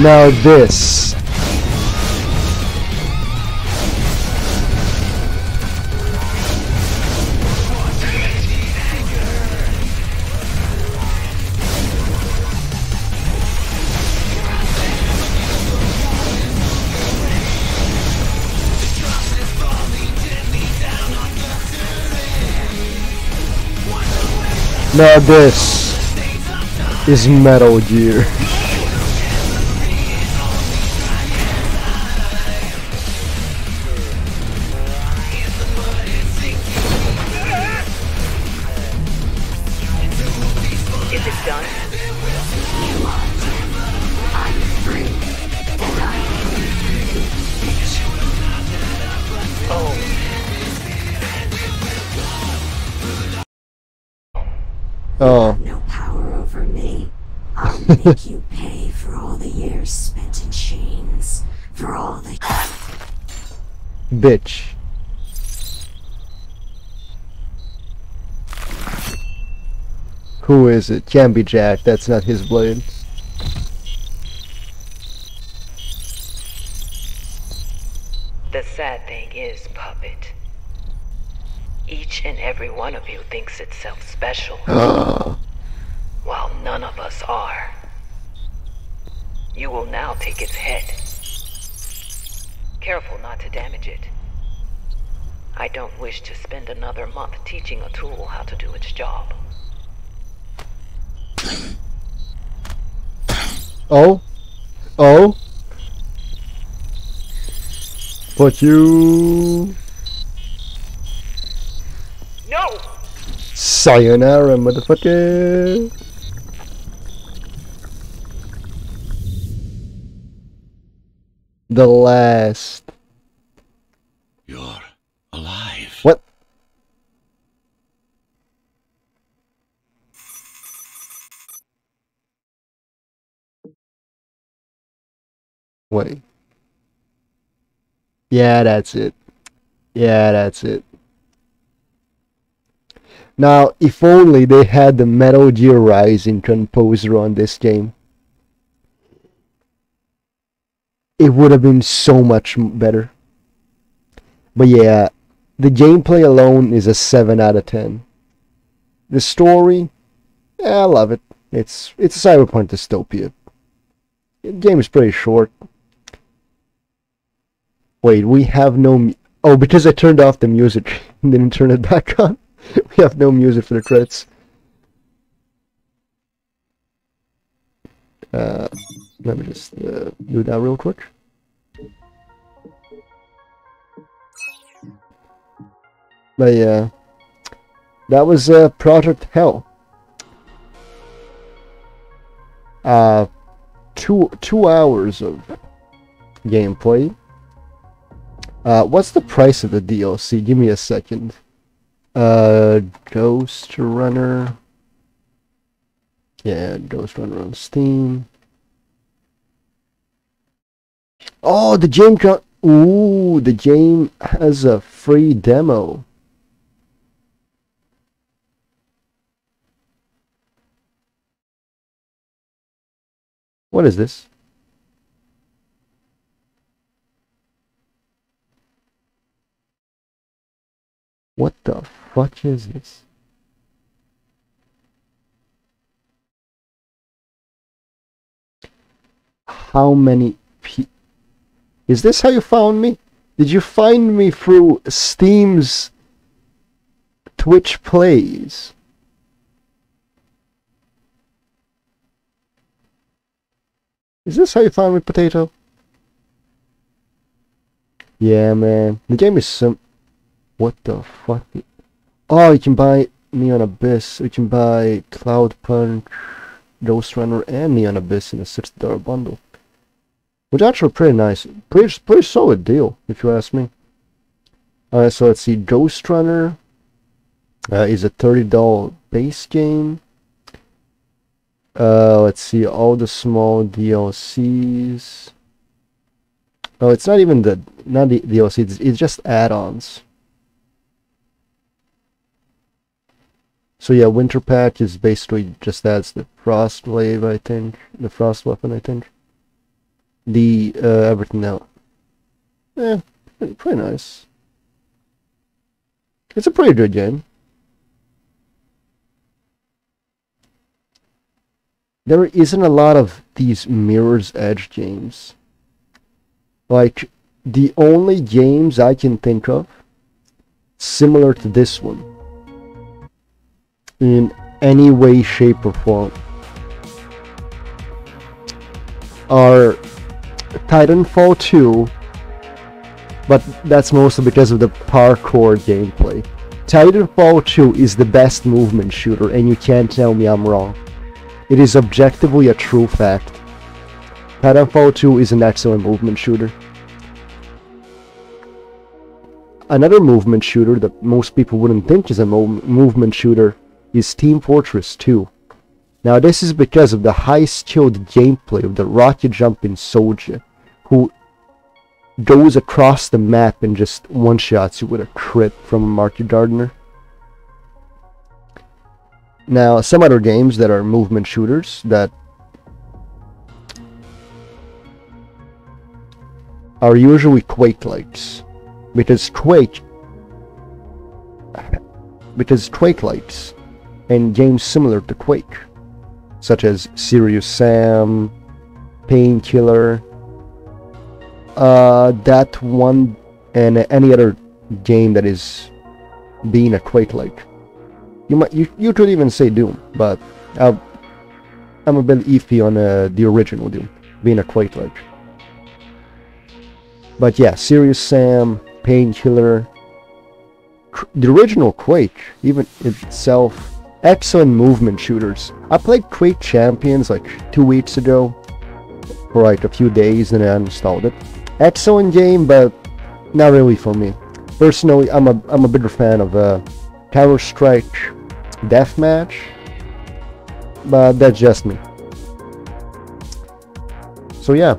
Now this. Now this is Metal Gear. Oh. No power over me. I'll make you pay for all the years spent in chains. For all the bitch. Who is it? Can't be Jack. That's not his blade. The sad thing is, puppet. Each and every one of you thinks itself special, while none of us are. You will now take its head. Careful not to damage it. I don't wish to spend another month teaching a tool how to do its job. Oh? Oh? But you... No! Sayonara, motherfucker! The last. You're alive. What? Wait. Yeah, that's it. Yeah, that's it. Now, if only they had the Metal Gear Rising composer on this game, it would have been so much better. But yeah, the gameplay alone is a seven out of ten. The story, yeah, I love it. It's, it's a cyberpunk dystopia. The game is pretty short. Wait, we have no... mu- oh, because I turned off the music and didn't turn it back on. We have no music for the credits. Uh, let me just uh, do that real quick. But yeah, that was uh, Project Hell. Uh, two two hours of gameplay. Uh, what's the price of the D L C? Give me a second. Uh, Ghostrunner. Yeah, Ghostrunner on Steam. Oh, the game got. Ooh, the game has a free demo. What is this? What the fuck is this? How many pe- Is this how you found me? Did you find me through Steam's Twitch plays? Is this how you found me, Potato? Yeah, man. The game is sim- What the fuck? Oh, you can buy Neon Abyss, which you can buy Cloud Punch, Ghostrunner, and Neon Abyss in a sixty dollar bundle. Which actually pretty nice. Pretty, pretty solid deal, if you ask me. Alright, so let's see. Ghostrunner uh, is a thirty dollar base game. Uh, let's see, all the small D L Cs. Oh, it's not even the not the D L C. It's, it's just add-ons. So yeah, Winter Pack is basically just adds the Frost Wave, I think, the Frost Weapon, I think. The uh, everything else. Yeah, pretty, pretty nice. It's a pretty good game. There isn't a lot of these Mirror's Edge games. Like, the only games I can think of similar to this one in any way, shape, or form are Titanfall two, but that's mostly because of the parkour gameplay. Titanfall two is the best movement shooter, and you can't tell me I'm wrong. It is objectively a true fact. Titanfall two is an excellent movement shooter. Another movement shooter that most people wouldn't think is a mo movement shooter is Team Fortress two. Now this is because of the high-skilled gameplay of the rocket-jumping soldier who goes across the map and just one-shots you with a crit from a market gardener. Now, some other games that are movement shooters that are usually Quake-likes, because Quake, because Quake-likes, and games similar to Quake, such as Serious Sam, Painkiller, uh, that one, and any other game that is being a Quake-like. You might, you, you could even say Doom, but I'll, I'm a bit iffy on uh, the original Doom being a Quake-like. But yeah, Serious Sam, Painkiller, the original Quake, even itself, excellent movement shooters. I played Quake Champions like two weeks ago, for like a few days, and I installed it. Excellent game, but not really for me. Personally, I'm a I'm a bigger fan of uh, Counter-Strike Deathmatch, but that's just me. So yeah,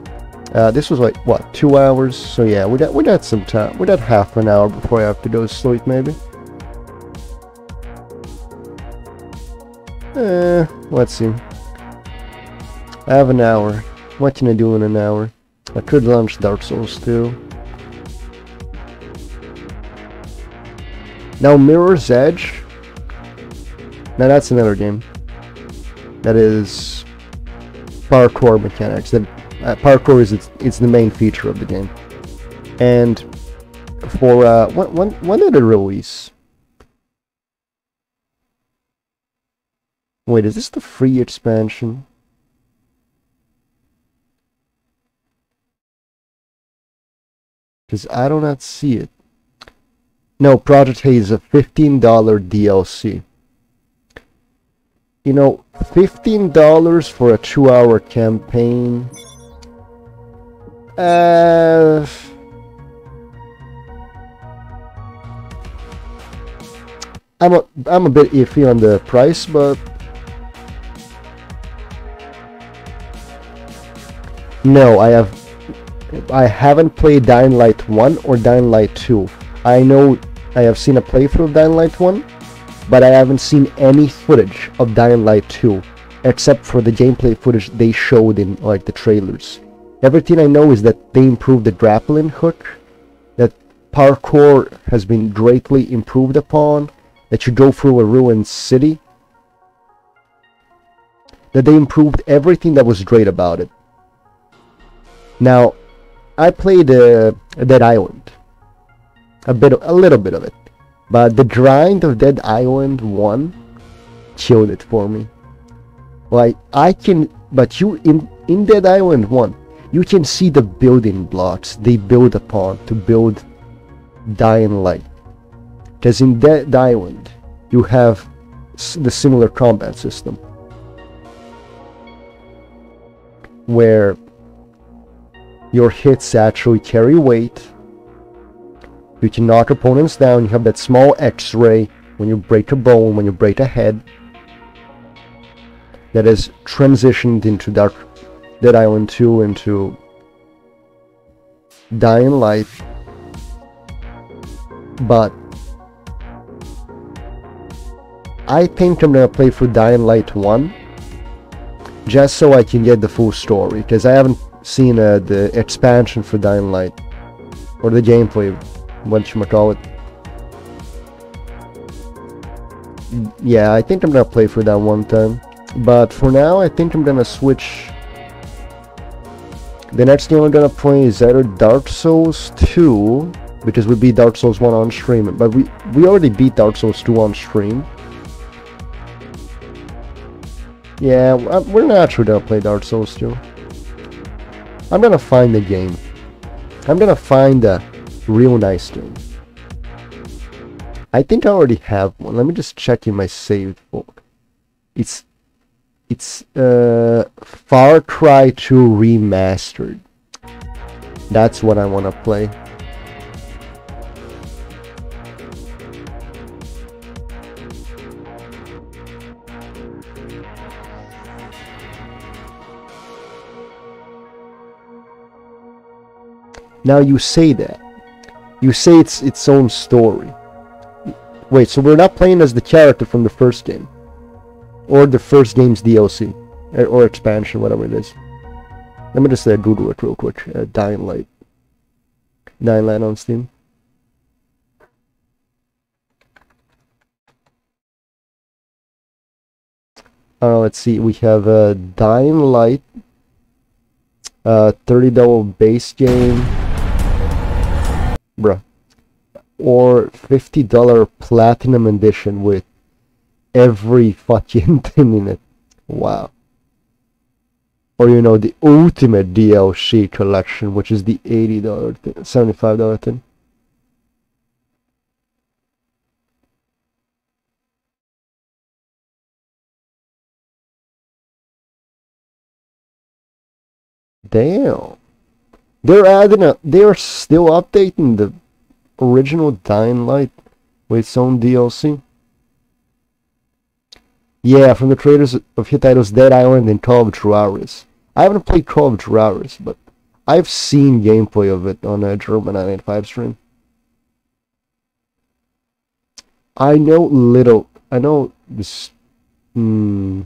uh, this was like, what, two hours? So yeah, we got, we got some time, we got half an hour before I have to go to sleep maybe. Eh, let's see. I have an hour. What can I do in an hour? I could launch Dark Souls two. Now Mirror's Edge, now that's another game that is parkour mechanics. That uh, parkour is it's, it's the main feature of the game. And for uh, when, when, when did it release? Wait, is this the free expansion? Because I do not see it. No, Project Hell is a fifteen dollar D L C. You know, fifteen dollars for a two hour campaign. Uh, I'm a, I'm a bit iffy on the price, but no, I have I haven't played Dying Light one or Dying Light two. I know I have seen a playthrough of Dying Light one, but I haven't seen any footage of Dying Light two, except for the gameplay footage they showed in like the trailers. Everything I know is that they improved the grappling hook, that parkour has been greatly improved upon, that you go through a ruined city, that they improved everything that was great about it. Now, I played uh, Dead Island. A bit, a little bit of it, but the grind of Dead Island one killed it for me. Like I can, but you in in Dead Island one, you can see the building blocks they build upon to build Dying Light. Because in Dead Island, you have the similar combat system, where your hits actually carry weight, you can knock opponents down, you have that small x-ray when you break a bone, when you break a head, that has transitioned into Dark Dead Island two, into Dying Light, but I think I'm gonna play through Dying Light one just so I can get the full story, because I haven't seen uh, the expansion for Dying Light, or the gameplay, what you call it. Yeah, I think I'm gonna play through that one time, but for now I think I'm gonna switch. The next game I'm gonna play is either Dark Souls two, because we beat Dark Souls one on stream, but we, we already beat Dark Souls two on stream. Yeah, we're not actually gonna play Dark Souls two. I'm gonna find the game. I'm gonna find a real nice game. I think I already have one. Let me just check in my saved book. It's... It's uh, Far Cry two Remastered. That's what I want to play. Now you say that. You say it's its own story. Wait, so we're not playing as the character from the first game. Or the first game's D L C, or expansion, whatever it is. Let me just uh, Google it real quick. Uh, Dying Light. Dying Light on Steam. Uh, let's see, we have uh, Dying Light. Uh, thirty dollar base game. Bruh. Or fifty dollar Platinum Edition with every fucking thing in it. Wow. Or, you know, the ultimate D L C collection, which is the eighty dollar thing, seventy-five dollar thing. Damn. They're adding a, they're still updating the original Dying Light with its own D L C. Yeah, from the creators of hit titles Dead Island and Call of Juarez. I haven't played Call of Juarez, but I've seen gameplay of it on a German nine eighty-five stream. I know little. I know this. Hmm,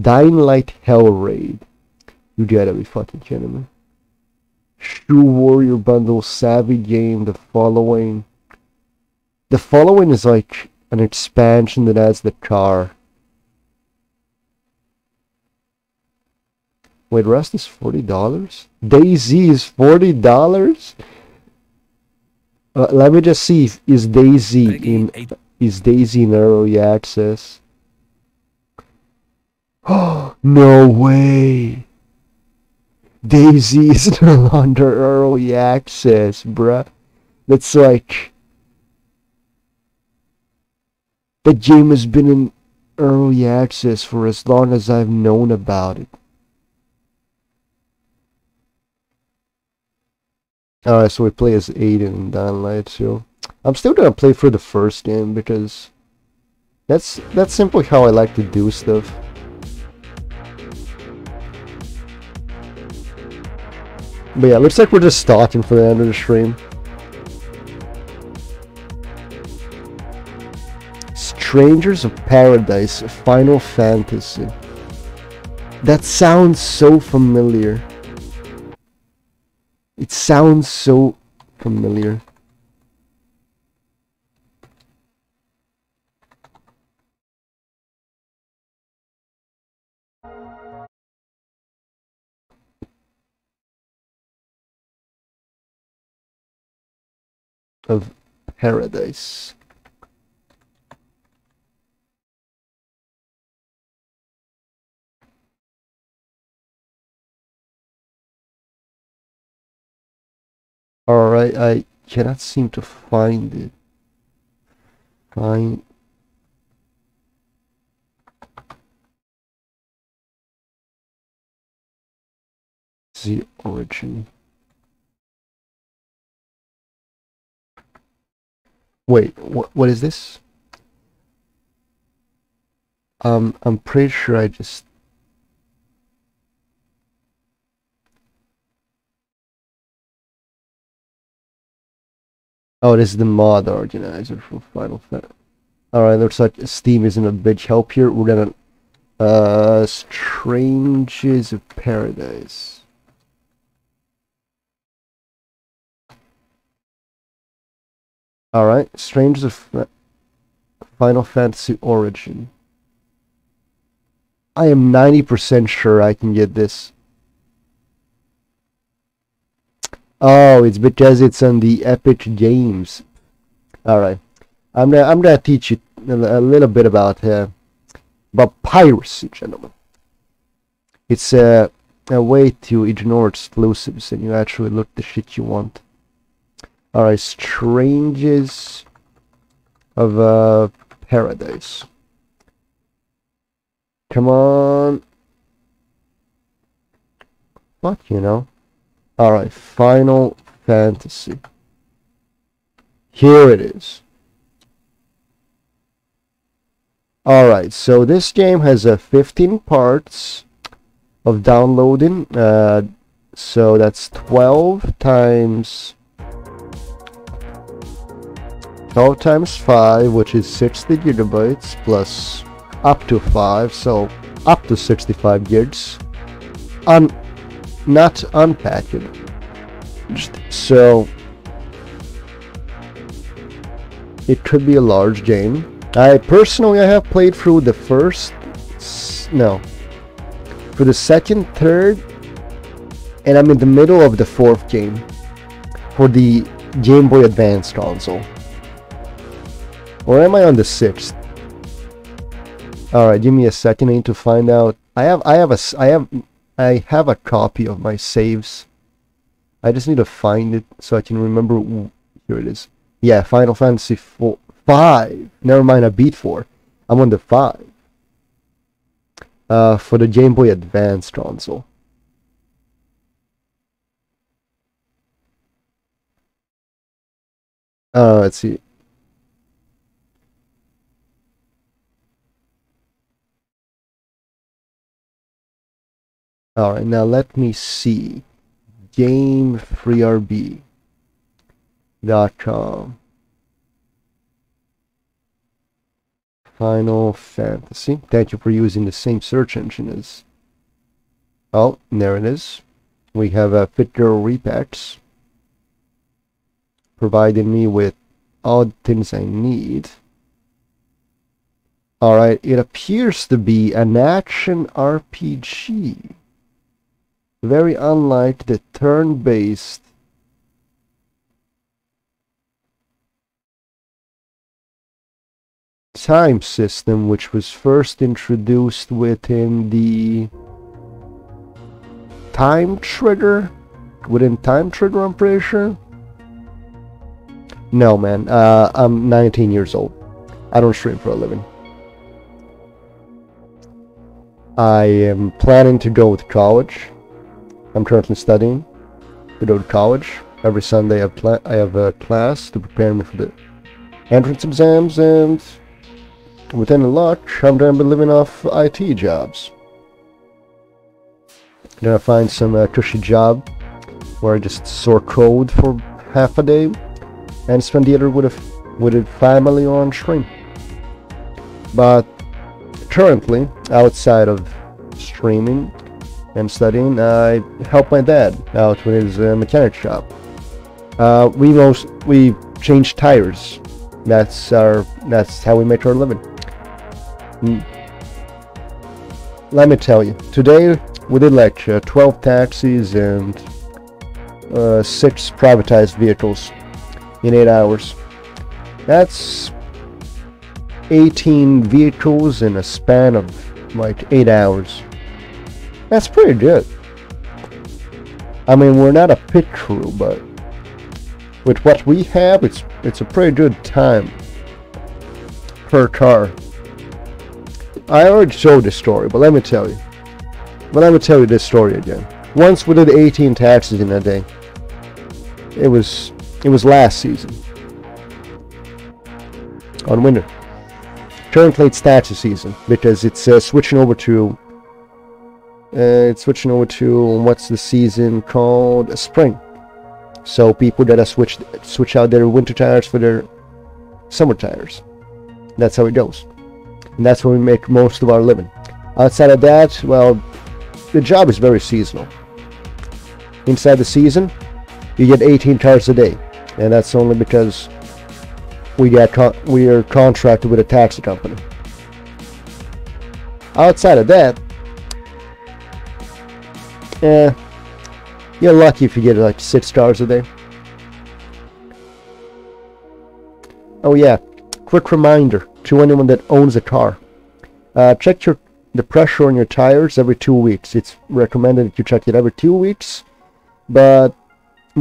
Dying Light Hell Raid. You gotta be fucking kidding me. Shoe Warrior Bundle, Savvy Game, The Following. The Following is like an expansion that adds the car. Wait, Rust is forty dollars? DayZ is forty dollars? Uh, let me just see if is DayZ in is DayZ in early access. Oh no way! DayZ is no longer early access, bruh. That's like, the game has been in early access for as long as I've known about it. Alright, so we play as Aiden in Dying Light two. I'm still gonna play for the first game because that's that's simply how I like to do stuff. But yeah, looks like we're just stalking for the end of the stream. Strangers of Paradise, Final Fantasy. That sounds so familiar. It sounds so familiar. Of Paradise. Alright, I cannot seem to find it. Fine. The origin. Wait, what? What is this? Um, I'm pretty sure I just. Oh, this is the mod organizer for Final Fantasy. Alright, looks like Steam isn't a bitch help here. We're gonna. Uh, Strangers of Paradise. Alright, Strangers of Final Fantasy Origin. I am ninety percent sure I can get this. Oh, it's because it's on the Epic Games. Alright. I'm gonna, I'm gonna teach you a little bit about, uh, about piracy, gentlemen. It's uh, a way to ignore exclusives and you actually look the shit you want. Alright, Strangers of uh, Paradise. Come on. Fuck, you know. Alright, Final Fantasy. Here it is. Alright, so this game has uh, fifteen parts of downloading. Uh, so that's twelve times... twelve times five, which is sixty gigabytes, plus up to five, so up to sixty-five gigs. Un not unpacked. So it could be a large game. I personally I have played through the first, no, through the second, third, and I'm in the middle of the fourth game for the Game Boy Advance console. Or am I on the sixth? Alright, give me a second. I need to find out. I have I have a I have I have a copy of my saves. I just need to find it so I can remember. Ooh, here it is. Yeah, Final Fantasy four, five. Never mind, I beat four. I'm on the five. Uh, for the Game Boy Advance console. Uh, let's see. Alright, now let me see. game free R B dot com Final Fantasy. Thank you for using the same search engine as. Oh, there it is. We have a Fitgirl repacks. Providing me with all the things I need. Alright, it appears to be an action R P G. Very unlike the turn-based time system, which was first introduced within the Time Trigger. Within Time Trigger, I'm pretty sure. No, man. Uh, I'm nineteen years old. I don't stream for a living. I am planning to go to college. I'm currently studying to go to college. Every Sunday I, pla I have a class to prepare me for the entrance exams, and with any luck, I'm going to be living off I T jobs. I'm going to find some uh, cushy job where I just sort code for half a day and spend the other with a, with a family on stream. But currently, outside of streaming, and studying, I help my dad out with his uh, mechanic shop. Uh, we most we change tires. That's our. That's how we make our living. Mm. Let me tell you, today we did like uh, twelve taxis and uh, six privatized vehicles in eight hours. That's eighteen vehicles in a span of like eight hours. That's pretty good. I mean, we're not a pit crew, but with what we have, it's it's a pretty good time. per car. I already showed this story, but let me tell you. But let me tell you this story again. Once we did eighteen taxis in a day. It was it was last season. On winter. Currently it's taxi season because it's uh, switching over to uh, it's switching over to what's the season called? Spring. So people gotta switch switch out their winter tires for their summer tires. That's how it goes. And that's where we make most of our living. Outside of that, well, the job is very seasonal. Inside the season, you get eighteen cars a day, and that's only because we got con we are contracted with a taxi company. Outside of that, eh, you're lucky if you get like six cars a day. Oh yeah, quick reminder to anyone that owns a car: uh, check your the pressure on your tires every two weeks. It's recommended that you check it every two weeks, but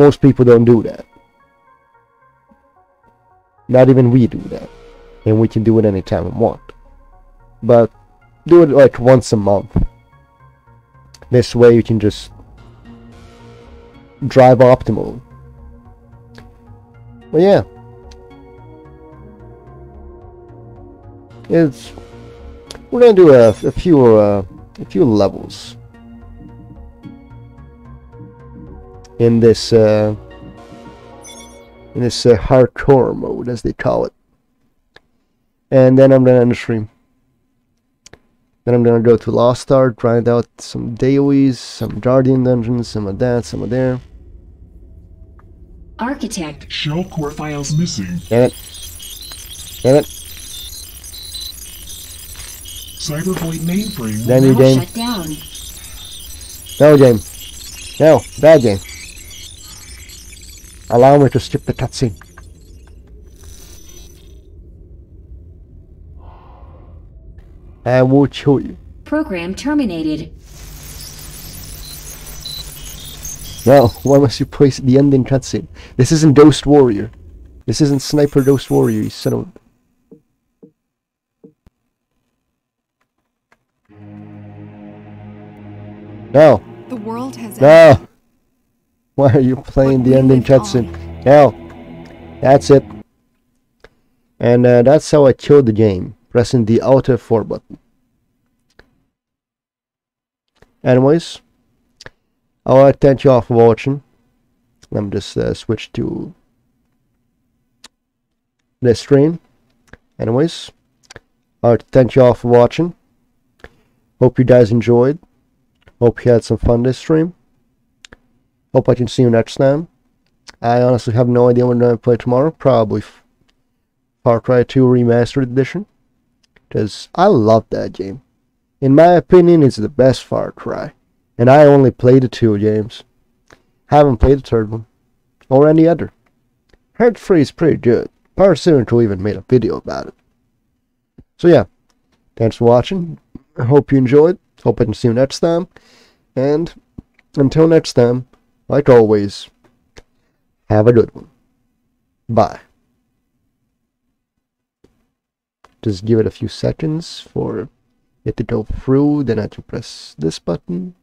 most people don't do that. Not even we do that, and we can do it anytime we want. But do it like once a month. This way you can just drive optimal. But yeah, it's. We're gonna do a, a few, uh, a few levels in this, uh, in this uh, hardcore mode, as they call it. And then I'm gonna end the stream. Then I'm gonna go to Lost Art, grind out some dailies, some Guardian dungeons, some of that, some of there. Architect. Shell core files missing. Damn it! Damn it! Cyberpoint mainframe. Damn you, game. Shut down. No, game. No, bad game. Allow me to skip the cutscene. I will show you. Program terminated. No, why must you place the ending cutscene? This isn't Ghost Warrior. This isn't Sniper Ghost Warrior, you son of... No. The world has no. Ended. Why are you playing what the ending cutscene? No. That's it. And uh, that's how I killed the game, pressing the outer four button. Anyways, I want to thank you all for watching. Let me just uh, switch to the stream. Anyways, I want to thank you all for watching. Hope you guys enjoyed. Hope you had some fun this stream. Hope I can see you next time. I honestly have no idea what I'm going to play tomorrow. Probably Far Cry two Remastered Edition. Because I love that game. In my opinion, it's the best Far Cry. And I only played the two games. Haven't played the third one. Or any other. Heard three is pretty good. Part Cynical even made a video about it. So yeah. Thanks for watching. I hope you enjoyed. Hope I can see you next time. And until next time, like always, have a good one. Bye. Just give it a few seconds for it to go through. Then I can press this button.